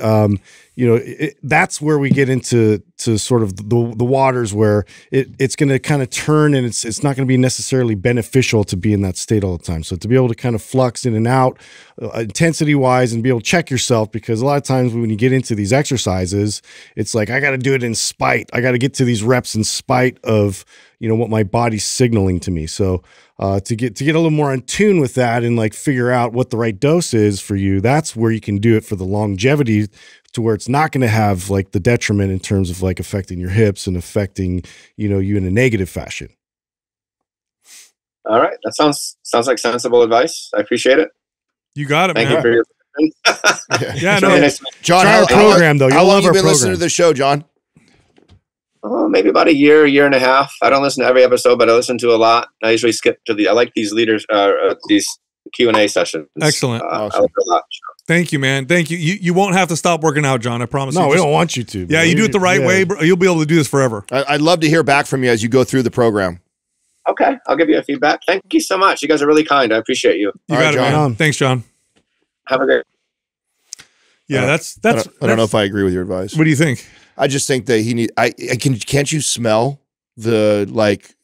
You know, that's where we get into sort of the waters where it's going to kind of turn, and it's not going to be necessarily beneficial to be in that state all the time. So to be able to kind of flux in and out intensity wise and be able to check yourself, because a lot of times when you get into these exercises, it's like, I got to do it in spite. I got to get to these reps in spite of, you know, what my body's signaling to me. So to get a little more in tune with that and like figure out what the right dose is for you, that's where you can do it for the longevity to where it's not going to have like the detriment in terms of like affecting your hips and affecting, you know, you in a negative fashion. All right. That sounds like sensible advice. I appreciate it. You got it, man. Thank you for your yeah, no. John, our program though. How long have you been listening to the show, John? Oh, maybe about a year, year and a half. I don't listen to every episode, but I listen to a lot. I usually skip to the. I like these leaders, these Q&A sessions. Excellent. Awesome. I like a lot. Thank you, man. Thank you. You won't have to stop working out, John. I promise. No, we don't want you to. Yeah, you do it the right way, bro. You'll be able to do this forever. I'd love to hear back from you as you go through the program. Okay, I'll give you a feedback. Thank you so much. You guys are really kind. I appreciate you. You got it, man. Thanks, John. Have a great. Yeah, I don't know if I agree with your advice. What do you think? I just think that he needs. Can't you smell the like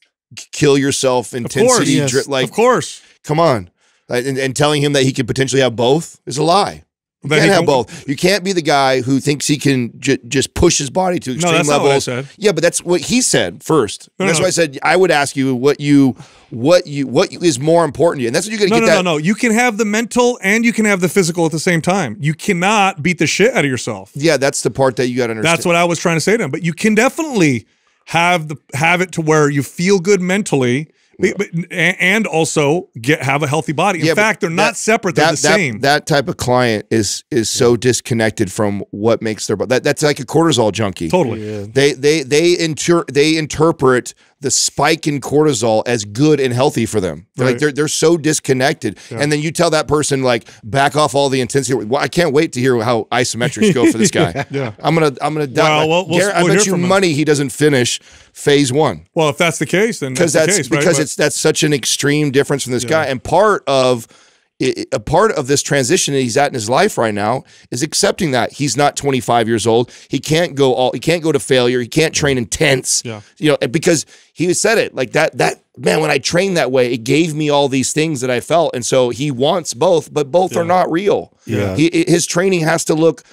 kill yourself intensity? Of course, yes. Like, of course. Come on, and telling him that he could potentially have both is a lie. You can't have both. You can't be the guy who thinks he can just push his body to extreme levels. Not what I said. Yeah, but that's what he said first. No, that's why I said I would ask you what is more important to you, and that's what you're going to get. No. You can have the mental and you can have the physical at the same time. You cannot beat the shit out of yourself. Yeah, that's the part that you got to understand. That's what I was trying to say to him. But you can definitely have it to where you feel good mentally. But, and also have a healthy body. In fact, they're not separate. They're the same. That type of client is so disconnected from what makes their body. That's like a cortisol junkie. Totally. Yeah. They interpret the spike in cortisol as good and healthy for them. Right. Like they're so disconnected. Yeah. And then you tell that person like back off all the intensity. Well, I can't wait to hear how isometrics go for this guy. Yeah. I'm gonna die. Well, like, I bet you money he doesn't finish phase one. Well, if that's the case, then that's such an extreme difference from this guy. And a part of this transition that he's at in his life right now is accepting that he's not 25 years old. He can't go to failure. He can't train intense. You know, because he said it like that. man, when I trained that way, it gave me all these things that I felt. And so he wants both, but both are not real. Yeah. His training has to look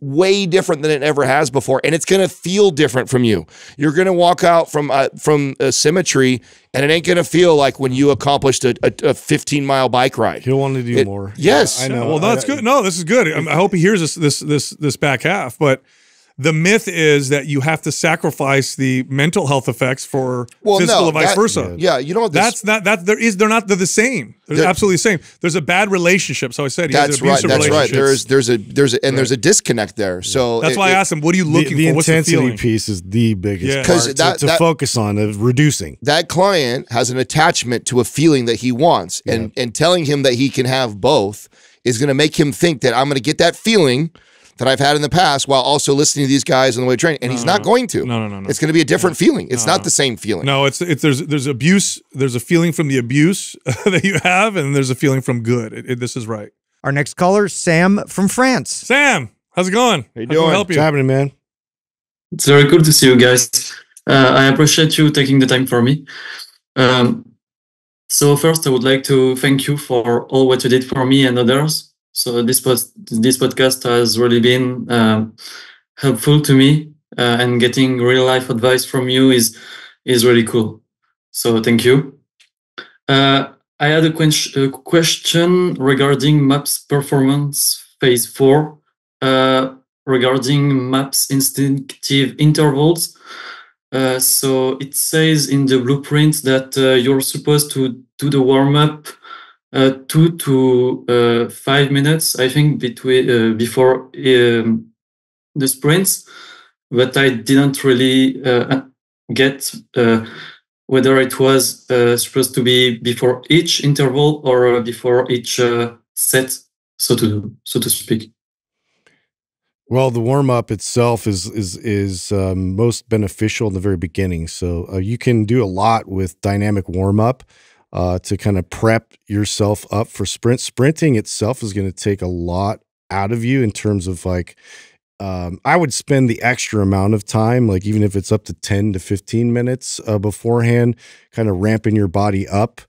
way different than it ever has before, and it's going to feel different from you. You're going to walk out from Symmetry, and it ain't going to feel like when you accomplished a 15-mile bike ride. He'll want to do more. Yes, yeah, I know. Well, that's good. No, this is good. I hope he hears this back half. But the myth is that you have to sacrifice the mental health effects for physical, or vice versa. Yeah, you know, that's not that they're not the same. They're absolutely the same. There's a bad relationship. So I said, that's right. That's right. There's a disconnect there. So that's why I asked him, what are you looking for? What's the feeling? The intensity piece is the biggest part to focus on, of reducing. That client has an attachment to a feeling that he wants, and telling him that he can have both is going to make him think that I'm going to get that feeling that I've had in the past while also listening to these guys on the way to training. And he's not going to. No. It's going to be a different feeling. It's not the same feeling. No, it's there's abuse. There's a feeling from the abuse that you have, and there's a feeling from good. This is right. Our next caller, Sam from France. Sam, how's it going? How you doing? Help you? What's happening, man? It's very cool to see you guys. I appreciate you taking the time for me. So first, I would like to thank you for all what you did for me and others. So this podcast has really been helpful to me, and getting real life advice from you is really cool. So thank you. I had a question regarding Maps Performance Phase 4, regarding Maps Instinctive Intervals. So it says in the blueprint that you're supposed to do the warm-up 2 to 5 minutes, I think, between before the sprints, but I didn't really get whether it was supposed to be before each interval or before each set, so to speak. Well, the warm up itself is most beneficial in the very beginning, so you can do a lot with dynamic warm up. To kind of prep yourself up for sprint. Sprinting itself is going to take a lot out of you in terms of, like, I would spend the extra amount of time, like even if it's up to 10 to 15 minutes beforehand, kind of ramping your body up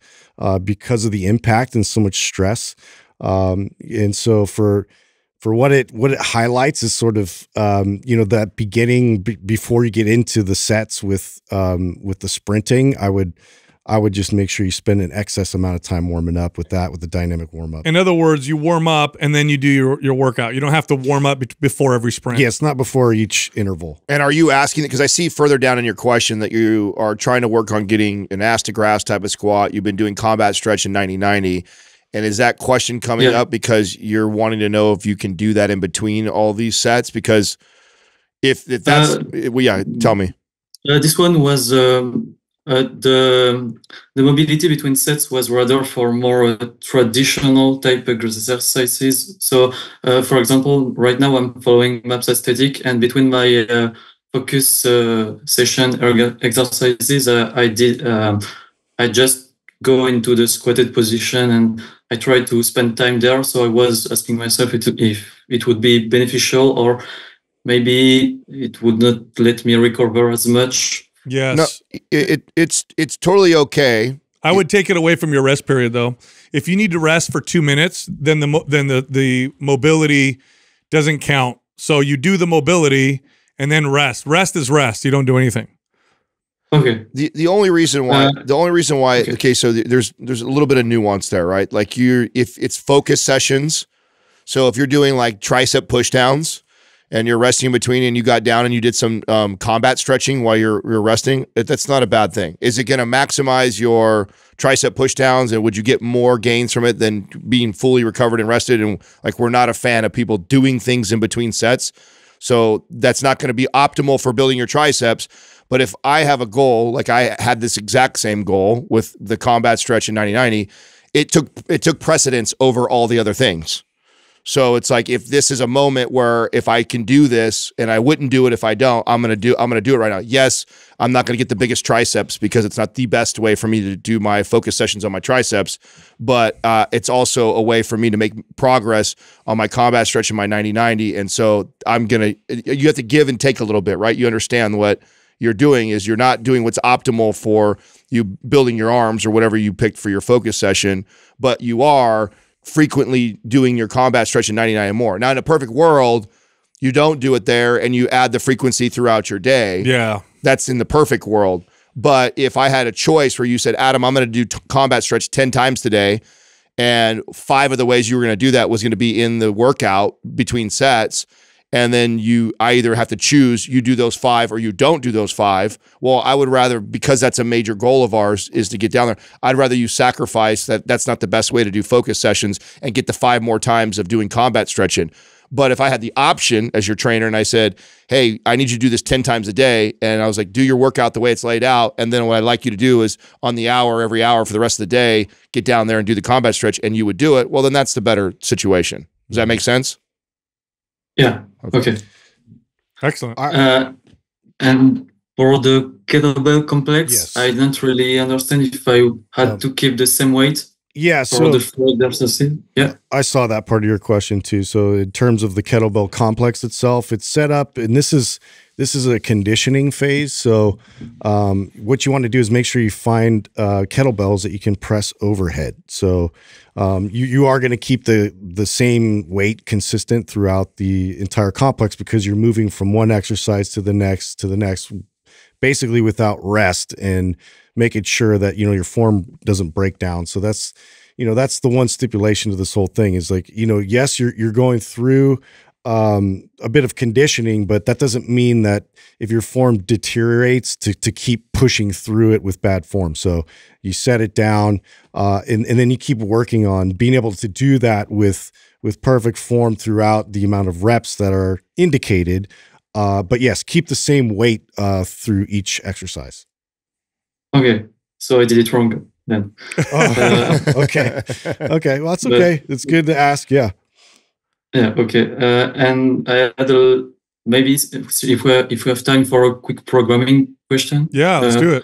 because of the impact and so much stress. And so for what it highlights is sort of, you know, that beginning before you get into the sets with the sprinting, I would just make sure you spend an excess amount of time warming up with that, with the dynamic warm up. In other words, you warm up and then you do your workout. You don't have to warm up before every sprint. Yes, not before each interval. And are you asking, because I see further down in your question that you are trying to work on getting an ass to grass type of squat. You've been doing combat stretch in 90-90. And is that question coming up because you're wanting to know if you can do that in between all these sets? Because if that's, tell me. This one was... the mobility between sets was rather for more traditional type exercises. So, for example, right now I'm following Maps Aesthetic, and between my focus session exercises, I just go into the squatted position and I try to spend time there. So I was asking myself if it would be beneficial, or maybe it would not let me recover as much. Yes. No, it's totally okay. I would take it away from your rest period, though. If you need to rest for 2 minutes, then the mobility doesn't count. So you do the mobility and then rest. Rest is rest. You don't do anything. Okay. The only reason why there's a little bit of nuance there, right? Like if it's focus sessions, so if you're doing like tricep pushdowns, and you're resting in between, and you got down and you did some combat stretching while you're resting, that's not a bad thing. Is it going to maximize your tricep pushdowns, and would you get more gains from it than being fully recovered and rested? And like, we're not a fan of people doing things in between sets, so that's not going to be optimal for building your triceps. But if I have a goal, like I had this exact same goal with the combat stretch in 90-90, it took precedence over all the other things. So it's like, if this is a moment where if I can do this, and I wouldn't do it if I don't, I'm going to do it right now. Yes, I'm not going to get the biggest triceps because it's not the best way for me to do my focus sessions on my triceps, but it's also a way for me to make progress on my combat stretch and my 90-90. And so you have to give and take a little bit, right? You understand what you're doing is you're not doing what's optimal for you building your arms or whatever you picked for your focus session, but you are frequently doing your combat stretch in 99 and more. Now, in a perfect world, you don't do it there and you add the frequency throughout your day. Yeah. That's in the perfect world. But if I had a choice where you said, Adam, I'm going to do combat stretch 10 times today, and 5 of the ways you were going to do that was going to be in the workout between sets, and then I either have to choose, you do those 5 or you don't do those 5. Well, I would rather, because that's a major goal of ours is to get down there, I'd rather you sacrifice that. That's not the best way to do focus sessions and get the 5 more times of doing combat stretching. But if I had the option as your trainer and I said, hey, I need you to do this 10 times a day, and I was like, do your workout the way it's laid out, and then what I'd like you to do is on the hour, every hour for the rest of the day, get down there and do the combat stretch, and you would do it, well, then that's the better situation. Does that make sense? Yeah. Okay. Excellent. And for the kettlebell complex, yes. I don't really understand if I had to keep the same weight. Yeah, so I saw that part of your question too. So in terms of the kettlebell complex itself, it's set up, and this is a conditioning phase. So what you want to do is make sure you find kettlebells that you can press overhead. So you are going to keep the same weight consistent throughout the entire complex because you're moving from one exercise to the next basically without rest, and making sure that, you know, your form doesn't break down. So that's, you know, that's the one stipulation to this whole thing is like, you know, yes, you're going through a bit of conditioning, but that doesn't mean that if your form deteriorates to keep pushing through it with bad form. So you set it down and then you keep working on being able to do that with perfect form throughout the amount of reps that are indicated. But yes, keep the same weight through each exercise. Okay, so I did it wrong then. Okay, well, that's okay. It's good to ask, yeah. Yeah, okay. And I had a, maybe if we have time for a quick programming question. Yeah, let's do it.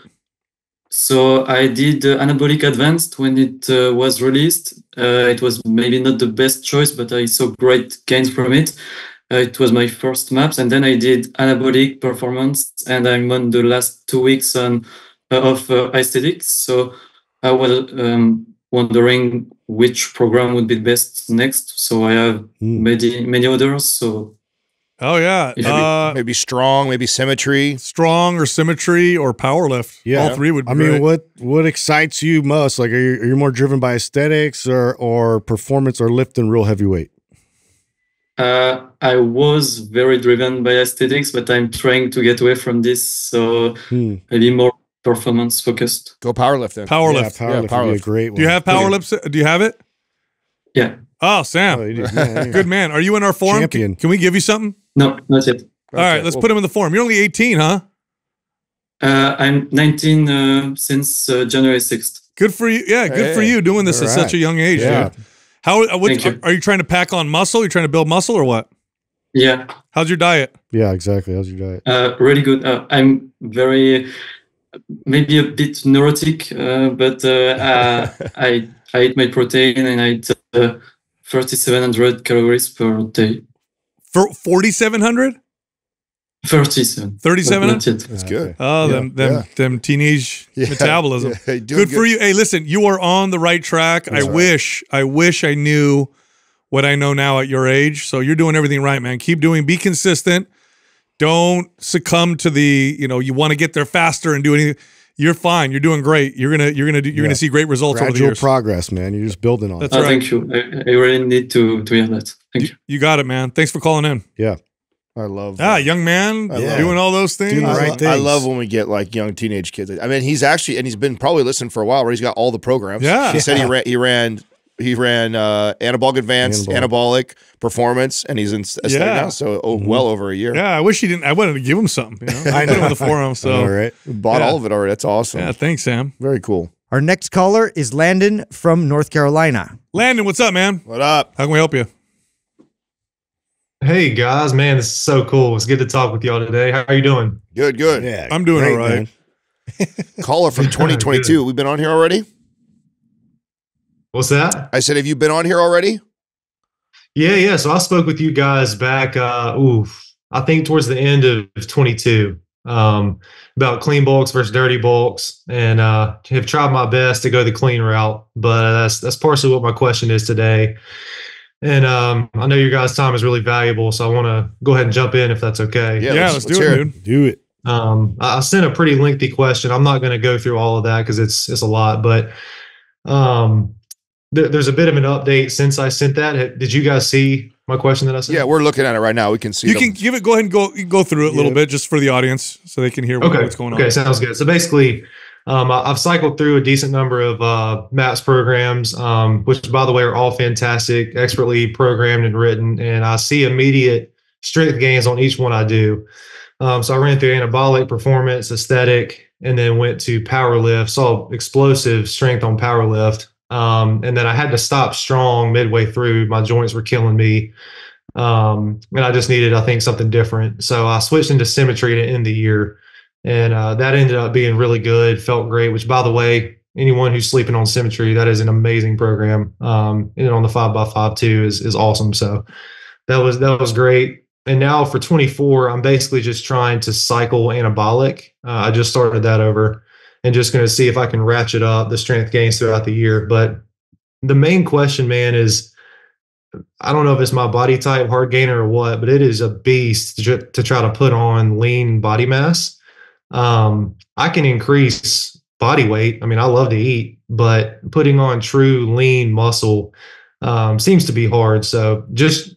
So I did Anabolic Advanced when it was released. It was maybe not the best choice, but I saw great gains from it. It was my first MAPS, and then I did Anabolic Performance, and I'm on the last 2 weeks on of aesthetics. So I was wondering which program would be best next. So I have many others. So maybe strong, maybe symmetry, strong or symmetry or powerlift. Yeah, all three would be great. I mean, what excites you most? Like, are you more driven by aesthetics or performance or lifting real heavyweight? I was very driven by aesthetics, but I'm trying to get away from this. So maybe more performance focused. Go powerlifting. Powerlift. Yeah, powerlift would be a great one. Do you have powerlift? Do you have it? Yeah. Oh, Sam. Oh, yeah. Good man. Are you in our forum? Champion. Can we give you something? No, that's it. All right, let's put him in the forum. You're only 18, huh? I'm 19 since January 6th. Good for you. Yeah, good for you doing this at such a young age. Yeah. Dude. How? Are you trying to pack on muscle? Are you trying to build muscle or what? Yeah. How's your diet? Yeah, exactly. How's your diet? Really good. I'm very... maybe a bit neurotic, but I eat my protein and I eat 3,700 calories per day. For 4,700? 3,700. That's good. Oh, yeah. them teenage metabolism. Yeah. Hey, good for you. Hey, listen, you are on the right track. I wish I knew what I know now at your age. So you're doing everything right, man. Keep doing. Be consistent. Don't succumb to the, you know, you want to get there faster and do anything. You're fine. You're doing great. You're gonna see great results over the years. Progress, man. You're just building on. That's right. Thank you. I really need to hear that. Thank you. You got it, man. Thanks for calling in. Yeah, I love that. Young man doing all those things. Doing the right things. I love when we get like young teenage kids. I mean, he's actually, and he's been probably listening for a while, where he's got all the programs. Yeah, he said he ran Anabolic Advanced, Anabolic Performance, and he's in aesthetic now, so well over a year. Yeah, I wish he didn't. I wanted to give him something. You know? I know on the forum, so all right, bought all of it already. That's awesome. Yeah, thanks, Sam. Very cool. Our next caller is Landon from North Carolina. Landon, what's up, man? What up? How can we help you? Hey guys, man, this is so cool. It's good to talk with y'all today. How are you doing? Good, good. Yeah, I'm doing all right. Caller from 2022. We've been on here already. What's that? I said, have you been on here already? Yeah. So I spoke with you guys back, I think towards the end of 22. about clean bulks versus dirty bulks, and have tried my best to go the clean route, but that's partially what my question is today. And I know your guys' time is really valuable, so I want to go ahead and jump in if that's okay. Yeah, let's do it, dude. Do it. I sent a pretty lengthy question. I'm not going to go through all of that because it's a lot, but there's a bit of an update since I sent that. Did you guys see my question that I sent? Yeah, we're looking at it right now. We can see. Go ahead and go through it a little bit just for the audience so they can hear what's going on. Okay, sounds good. So basically, I've cycled through a decent number of MAPS programs, which, by the way, are all fantastic, expertly programmed and written, and I see immediate strength gains on each one I do. So I ran through anabolic, performance, aesthetic, and then went to powerlift, saw explosive strength on powerlift. And then I had to stop strong midway through. My joints were killing me. And I just needed, I think, something different. So I switched into symmetry to end the year. And that ended up being really good, felt great, which, by the way, anyone who's sleeping on symmetry, that is an amazing program. And on the 5x5 too is awesome. So that was great. And now for 24, I'm basically just trying to cycle anabolic. I just started that over and just going to see if I can ratchet up the strength gains throughout the year. But the main question, man, is I don't know if it's my body type, hard gainer or what, but it is a beast to try to put on lean body mass. I can increase body weight. I mean, I love to eat, but putting on true lean muscle seems to be hard. So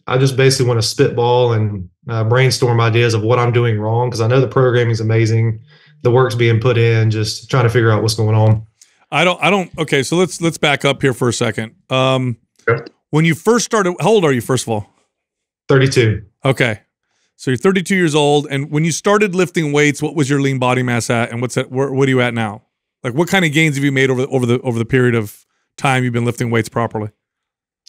I just basically want to spitball and brainstorm ideas of what I'm doing wrong, because I know the programming is amazing. The work's being put in, just trying to figure out what's going on. Okay, so let's back up here for a second. Sure. When you first started, how old are you, first of all? 32. Okay. So you're 32 years old, and when you started lifting weights, what was your lean body mass at, and what are you at now? Like, what kind of gains have you made over the period of time you've been lifting weights properly?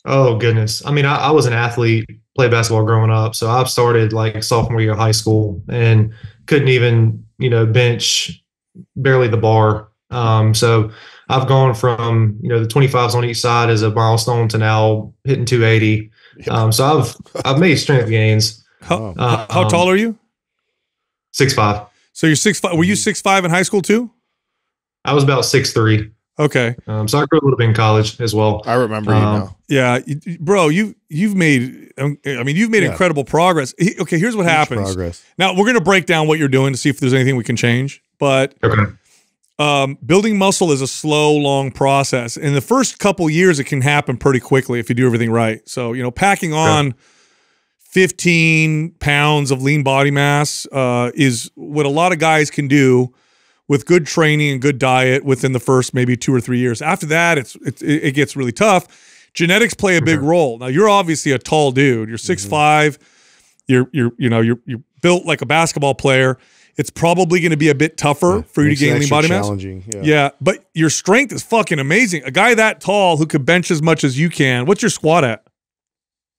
Oh goodness! I mean, I was an athlete, played basketball growing up, so I've started like sophomore year of high school and couldn't even bench barely the bar. So I've gone from the 25s on each side as a milestone to now hitting 280. So I've made strength gains. How tall are you? 6'5". So you're 6'5". Were you 6'5" in high school too? I was about 6'3". Okay. So I grew a little bit in college as well. I remember you now. Yeah, bro, you've made. I mean, you've made incredible progress. Okay, here's what happens. Progress. Now we're gonna break down what you're doing to see if there's anything we can change. But building muscle is a slow, long process. In the first couple years, it can happen pretty quickly if you do everything right. So packing on. Right. 15 pounds of lean body mass is what a lot of guys can do with good training and good diet within the first maybe 2 or 3 years. After that, it gets really tough. Genetics play a big role. Now, you're obviously a tall dude. You're 6'5". You're built like a basketball player. It's probably going to be a bit tougher for you to gain lean body mass. Yeah, but your strength is fucking amazing. A guy that tall who could bench as much as you can. What's your squat at?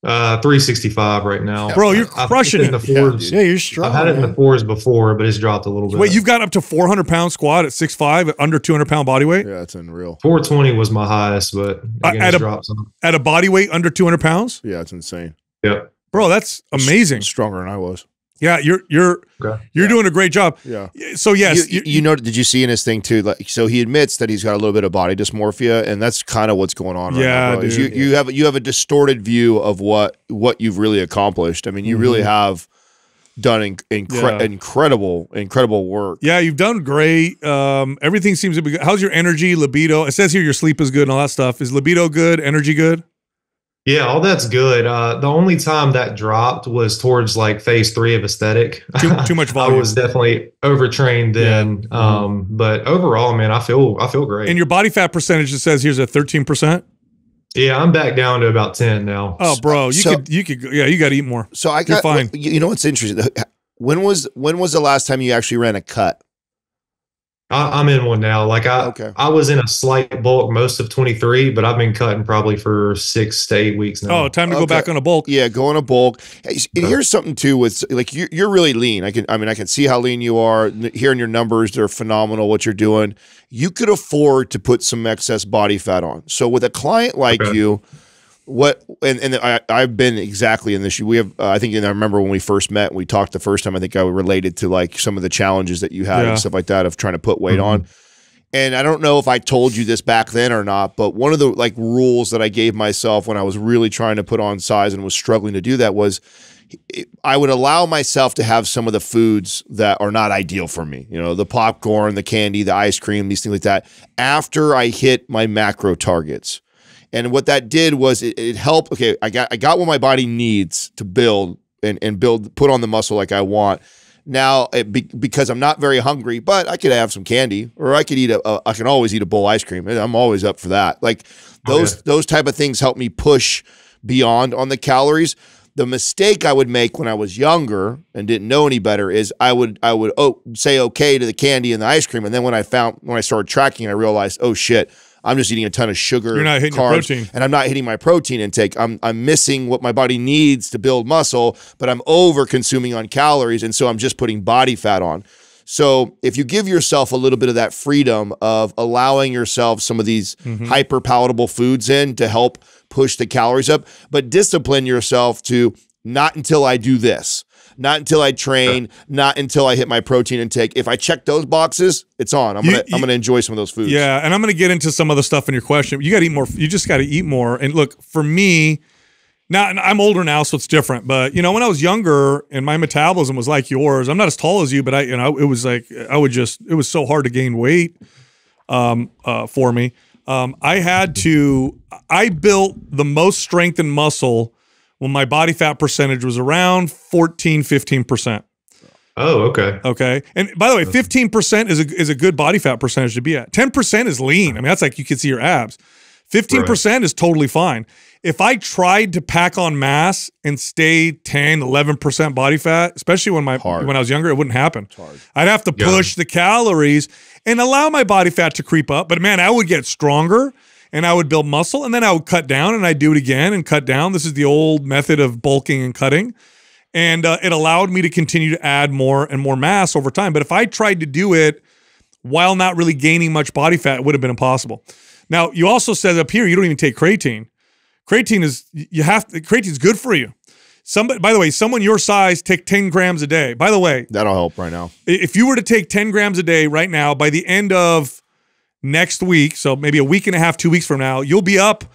365 right now. Bro, you're crushing it. Yeah, you're strong. I've had it in the fours before, but it's dropped a little bit. Wait, you've got up to 400-pound squat at 6'5", under 200-pound body weight? Yeah, that's unreal. 420 was my highest, but again, it's dropped some. At a body weight under 200 pounds? Yeah, that's insane. Yeah. Bro, that's amazing. Stronger than I was. Yeah, you're doing a great job. Yeah. So yes, did you see in his thing too? Like, so he admits that he's got a little bit of body dysmorphia, and that's kind of what's going on. Right now, dude. You have a distorted view of what you've really accomplished. I mean, you really have done incredible work. Yeah, you've done great. Everything seems to be good. How's your energy, libido? It says here your sleep is good and all that stuff. Is libido good? Energy good? Yeah, all that's good. The only time that dropped was towards like phase 3 of aesthetic. Too much volume. I was definitely overtrained then. Yeah. But overall, man, I feel great. And your body fat percentage, it says here's at 13%. Yeah, I'm back down to about 10 now. Oh, bro, you got to eat more. So you're fine. You know what's interesting? When was the last time you actually ran a cut? I'm in one now. Like I was in a slight bulk most of 23, but I've been cutting probably for 6 to 8 weeks now. Oh, time to go back on a bulk. Yeah, go on a bulk. Hey, here's something too with like you're really lean. I can see how lean you are. Hearing your numbers, they're phenomenal. What you're doing, you could afford to put some excess body fat on. So with a client like you, I've been exactly in this. We have, I think, and I remember when we first met and we talked the first time, I think I related to like some of the challenges that you had and stuff like that of trying to put weight on. And I don't know if I told you this back then or not, but one of the like rules that I gave myself when I was really trying to put on size and was struggling to do that was I would allow myself to have some of the foods that are not ideal for me. You know, the popcorn, the candy, the ice cream, these things like that, after I hit my macro targets. And what that did was it helped. Okay, I got what my body needs to build and build, put on the muscle like I want. Now, because I'm not very hungry, but I could have some candy, or I could eat I can always eat a bowl of ice cream. I'm always up for that. Like those type of things help me push beyond on the calories. The mistake I would make when I was younger and didn't know any better is I would say okay to the candy and the ice cream, and then when I started tracking, I realized, oh shit, I'm just eating a ton of sugar. You're not hitting your protein. And I'm not hitting my protein intake. I'm missing what my body needs to build muscle, but I'm over consuming on calories, and so I'm just putting body fat on. So if you give yourself a little bit of that freedom of allowing yourself some of these hyper palatable foods in to help push the calories up, but discipline yourself to not until I do this, not until I train, not until I hit my protein intake. If I check those boxes, it's on. I'm gonna enjoy some of those foods. Yeah, and I'm gonna get into some other stuff in your question. You gotta eat more. You just gotta eat more. And look, for me, now I'm older now, so it's different. But you know, when I was younger, and my metabolism was like yours. I'm not as tall as you, but it was like it was so hard to gain weight for me. I built the most strength and muscle when my body fat percentage was around 14, 15%. Oh, okay. Okay. And by the way, 15% is a good body fat percentage to be at. 10% is lean. I mean, that's like you can see your abs. 15% is totally fine. If I tried to pack on mass and stay 10, 11% body fat, especially when I was younger, it wouldn't happen. I'd have to push the calories and allow my body fat to creep up. But man, I would get stronger. And I would build muscle, and then I would cut down, and I'd do it again and cut down. This is the old method of bulking and cutting. And it allowed me to continue to add more and more mass over time. But if I tried to do it while not really gaining much body fat, it would have been impossible. Now, you also said up here, you don't even take creatine. Creatine's good for you. Somebody, by the way, someone your size, take 10 grams a day. By the way, that'll help right now. If you were to take 10 grams a day right now, by the end of next week, so maybe a week and a half, 2 weeks from now, you'll be up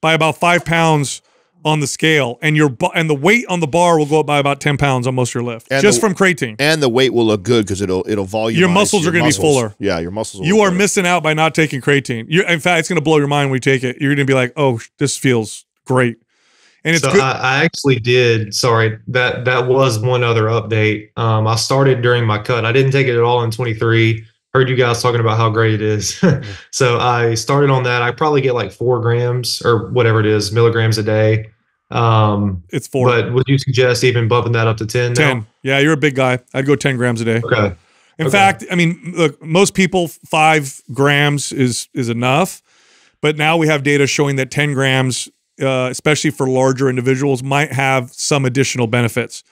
by about 5 pounds on the scale, and the weight on the bar will go up by about 10 pounds on most of your lift, and just from creatine. And the weight will look good because it'll volume. Your muscles are going to be fuller. Yeah, your muscles. You are missing out by not taking creatine. In fact, it's going to blow your mind when you take it. You're going to be like, oh, this feels great. And it's so good. I actually did. Sorry, that was one other update. I started during my cut. I didn't take it at all in 23. Heard you guys talking about how great it is. So I started on that. I probably get like 4 grams or whatever it is, milligrams a day. It's 4. But would you suggest even bumping that up to 10? 10. Now? Yeah, you're a big guy. I'd go 10 grams a day. Okay. In fact, I mean, look, most people 5 grams is enough. But now we have data showing that 10 grams, especially for larger individuals, might have some additional benefits.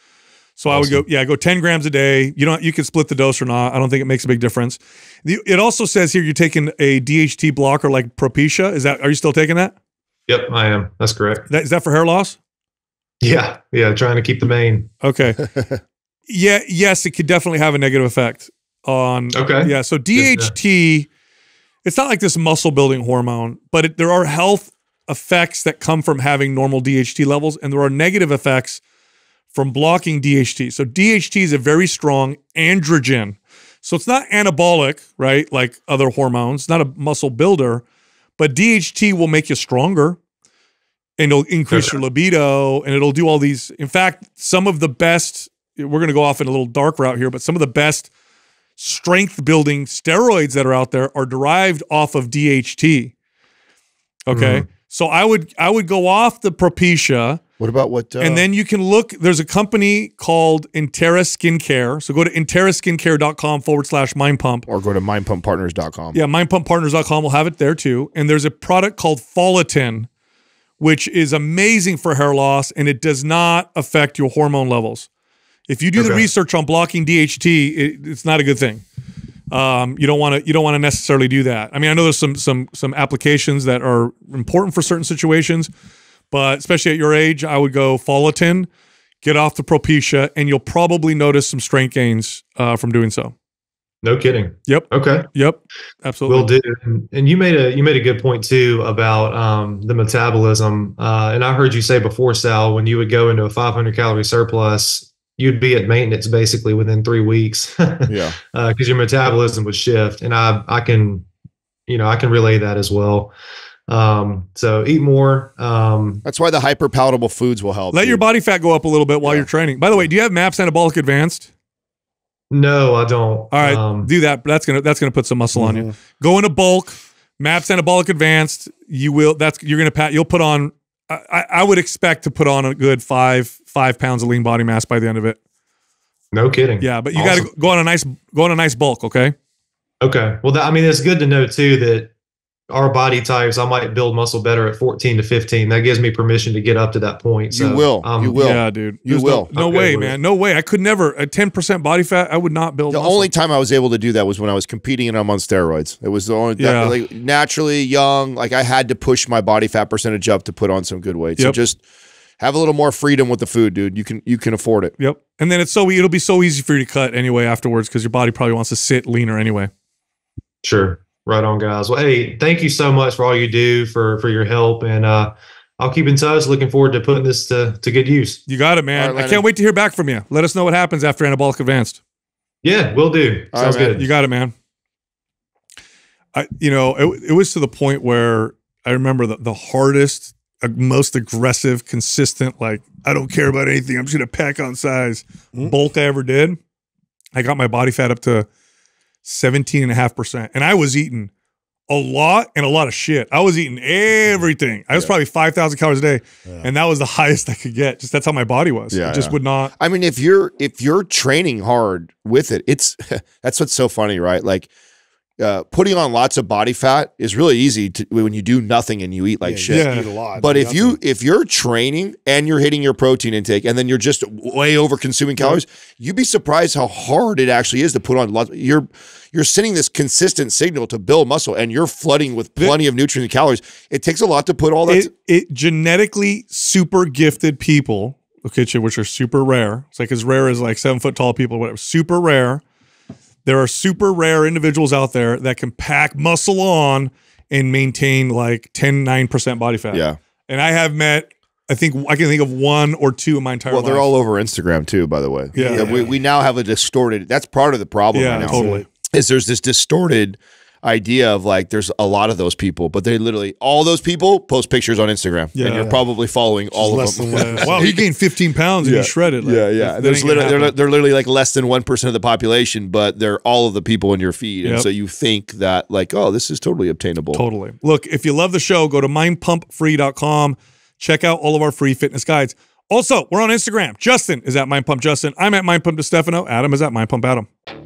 So I would go, yeah, go 10 grams a day. You can split the dose or not. I don't think it makes a big difference. It also says here you're taking a DHT blocker like Propecia. Are you still taking that? Yep, I am. That's correct. Is that for hair loss? Yeah. Yeah. Trying to keep the mane. Okay. Yeah. Yes. It could definitely have a negative effect on. Okay. Yeah. So DHT, it's not like this muscle building hormone, but there are health effects that come from having normal DHT levels. And there are negative effects from blocking DHT. So DHT is a very strong androgen. So it's not anabolic, right? Like other hormones, it's not a muscle builder, but DHT will make you stronger and it'll increase your libido and it'll do all these. In fact, some of the best, we're going to go off in a little dark route here, but some of the best strength building steroids that are out there are derived off of DHT. Okay. So I would go off the Propecia. What about what? And then you can look, there's a company called Intera Skincare. So go to interraskincare.com/mindpump. Or go to mindpumppartners.com. Yeah, mindpumppartners.com will have it there too. And there's a product called Folatin, which is amazing for hair loss, and it does not affect your hormone levels. If you do the research on blocking DHT, it's not a good thing. You don't want to necessarily do that. I mean, I know there's some applications that are important for certain situations, But especially at your age, I would go Folatin, get off the Propecia, and you'll probably notice some strength gains from doing so. No kidding. Yep. Okay. Yep. Absolutely. Will do. And you made a good point too about the metabolism. And I heard you say before, Sal, when you would go into a 500 calorie surplus, you'd be at maintenance basically within 3 weeks. Yeah. Because your metabolism would shift, and I can relay that as well. So eat more. That's why the hyper palatable foods will help. Let your body fat go up a little bit while you're training. By the way, do you have Maps Anabolic Advanced? No, I don't. All right, do that. That's gonna put some muscle on you. Go into bulk, Maps Anabolic Advanced. You will. You'll put on. I would expect to put on a good five pounds of lean body mass by the end of it. No kidding. Yeah, but you awesome. Got to go on a nice bulk. Okay. Okay. Well, I mean, it's good to know too that our body types. I might build muscle better at 14 to 15. That gives me permission to get up to that point. So, you will. Yeah, dude. You will. No way, man. No way. I could never a 10% body fat. I would not build. The only time I was able to do that was when I was competing and I'm on steroids. It was the only. Yeah. Like, naturally young. Like I had to push my body fat percentage up to put on some good weight. Yep. So just have a little more freedom with the food, dude. You can afford it. Yep. And then it'll be so easy for you to cut anyway afterwards because your body probably wants to sit leaner anyway. Sure. Right on, guys. Well, hey, thank you so much for all you do, for your help, and I'll keep in touch. Looking forward to putting this to good use. You got it, man. Right, I can't wait to hear back from you. Let us know what happens after Anabolic Advanced. Yeah, will do. Sounds good. You got it, man. It was to the point where I remember the hardest, most aggressive, consistent, like, I don't care about anything. I'm just going to pack on size bulk I ever did. I got my body fat up to 17.5%. And I was eating a lot and a lot of shit. I was eating everything. I was probably 5,000 calories a day. Yeah. And that was the highest I could get. Just that's how my body was. Yeah, it just would not. I mean, if you're training hard with it, that's what's so funny, right? Like putting on lots of body fat is really easy when you do nothing and you eat like shit. Yeah. You eat a lot, but if you're training and you're hitting your protein intake and then you're just way over consuming calories, you'd be surprised how hard it actually is to put on lots. You're sending this consistent signal to build muscle and you're flooding with plenty of nutrients and calories. It takes a lot to put all that. It genetically super gifted people, okay, which are super rare. It's like as rare as like 7 foot tall people, whatever. Super rare. There are super rare individuals out there that can pack muscle on and maintain like 9% body fat. Yeah. And I have met, I can think of one or two in my entire life. Well, they're all over Instagram too, by the way. Yeah. We now have a distorted, that's part of the problem right now. Totally. Is there's this distorted idea of like, there's a lot of those people, but they literally, all those people post pictures on Instagram and you're probably following all of them. Wow, you gained 15 pounds and you shredded. Like, They're literally like less than 1% of the population, but they're all of the people in your feed. And so you think that like, oh, this is totally obtainable. Totally. Look, if you love the show, go to mindpumpfree.com. Check out all of our free fitness guides. Also, we're on Instagram. Justin is at mindpumpjustin. I'm at mindpumpdestefano. Adam is at mindpumpadam.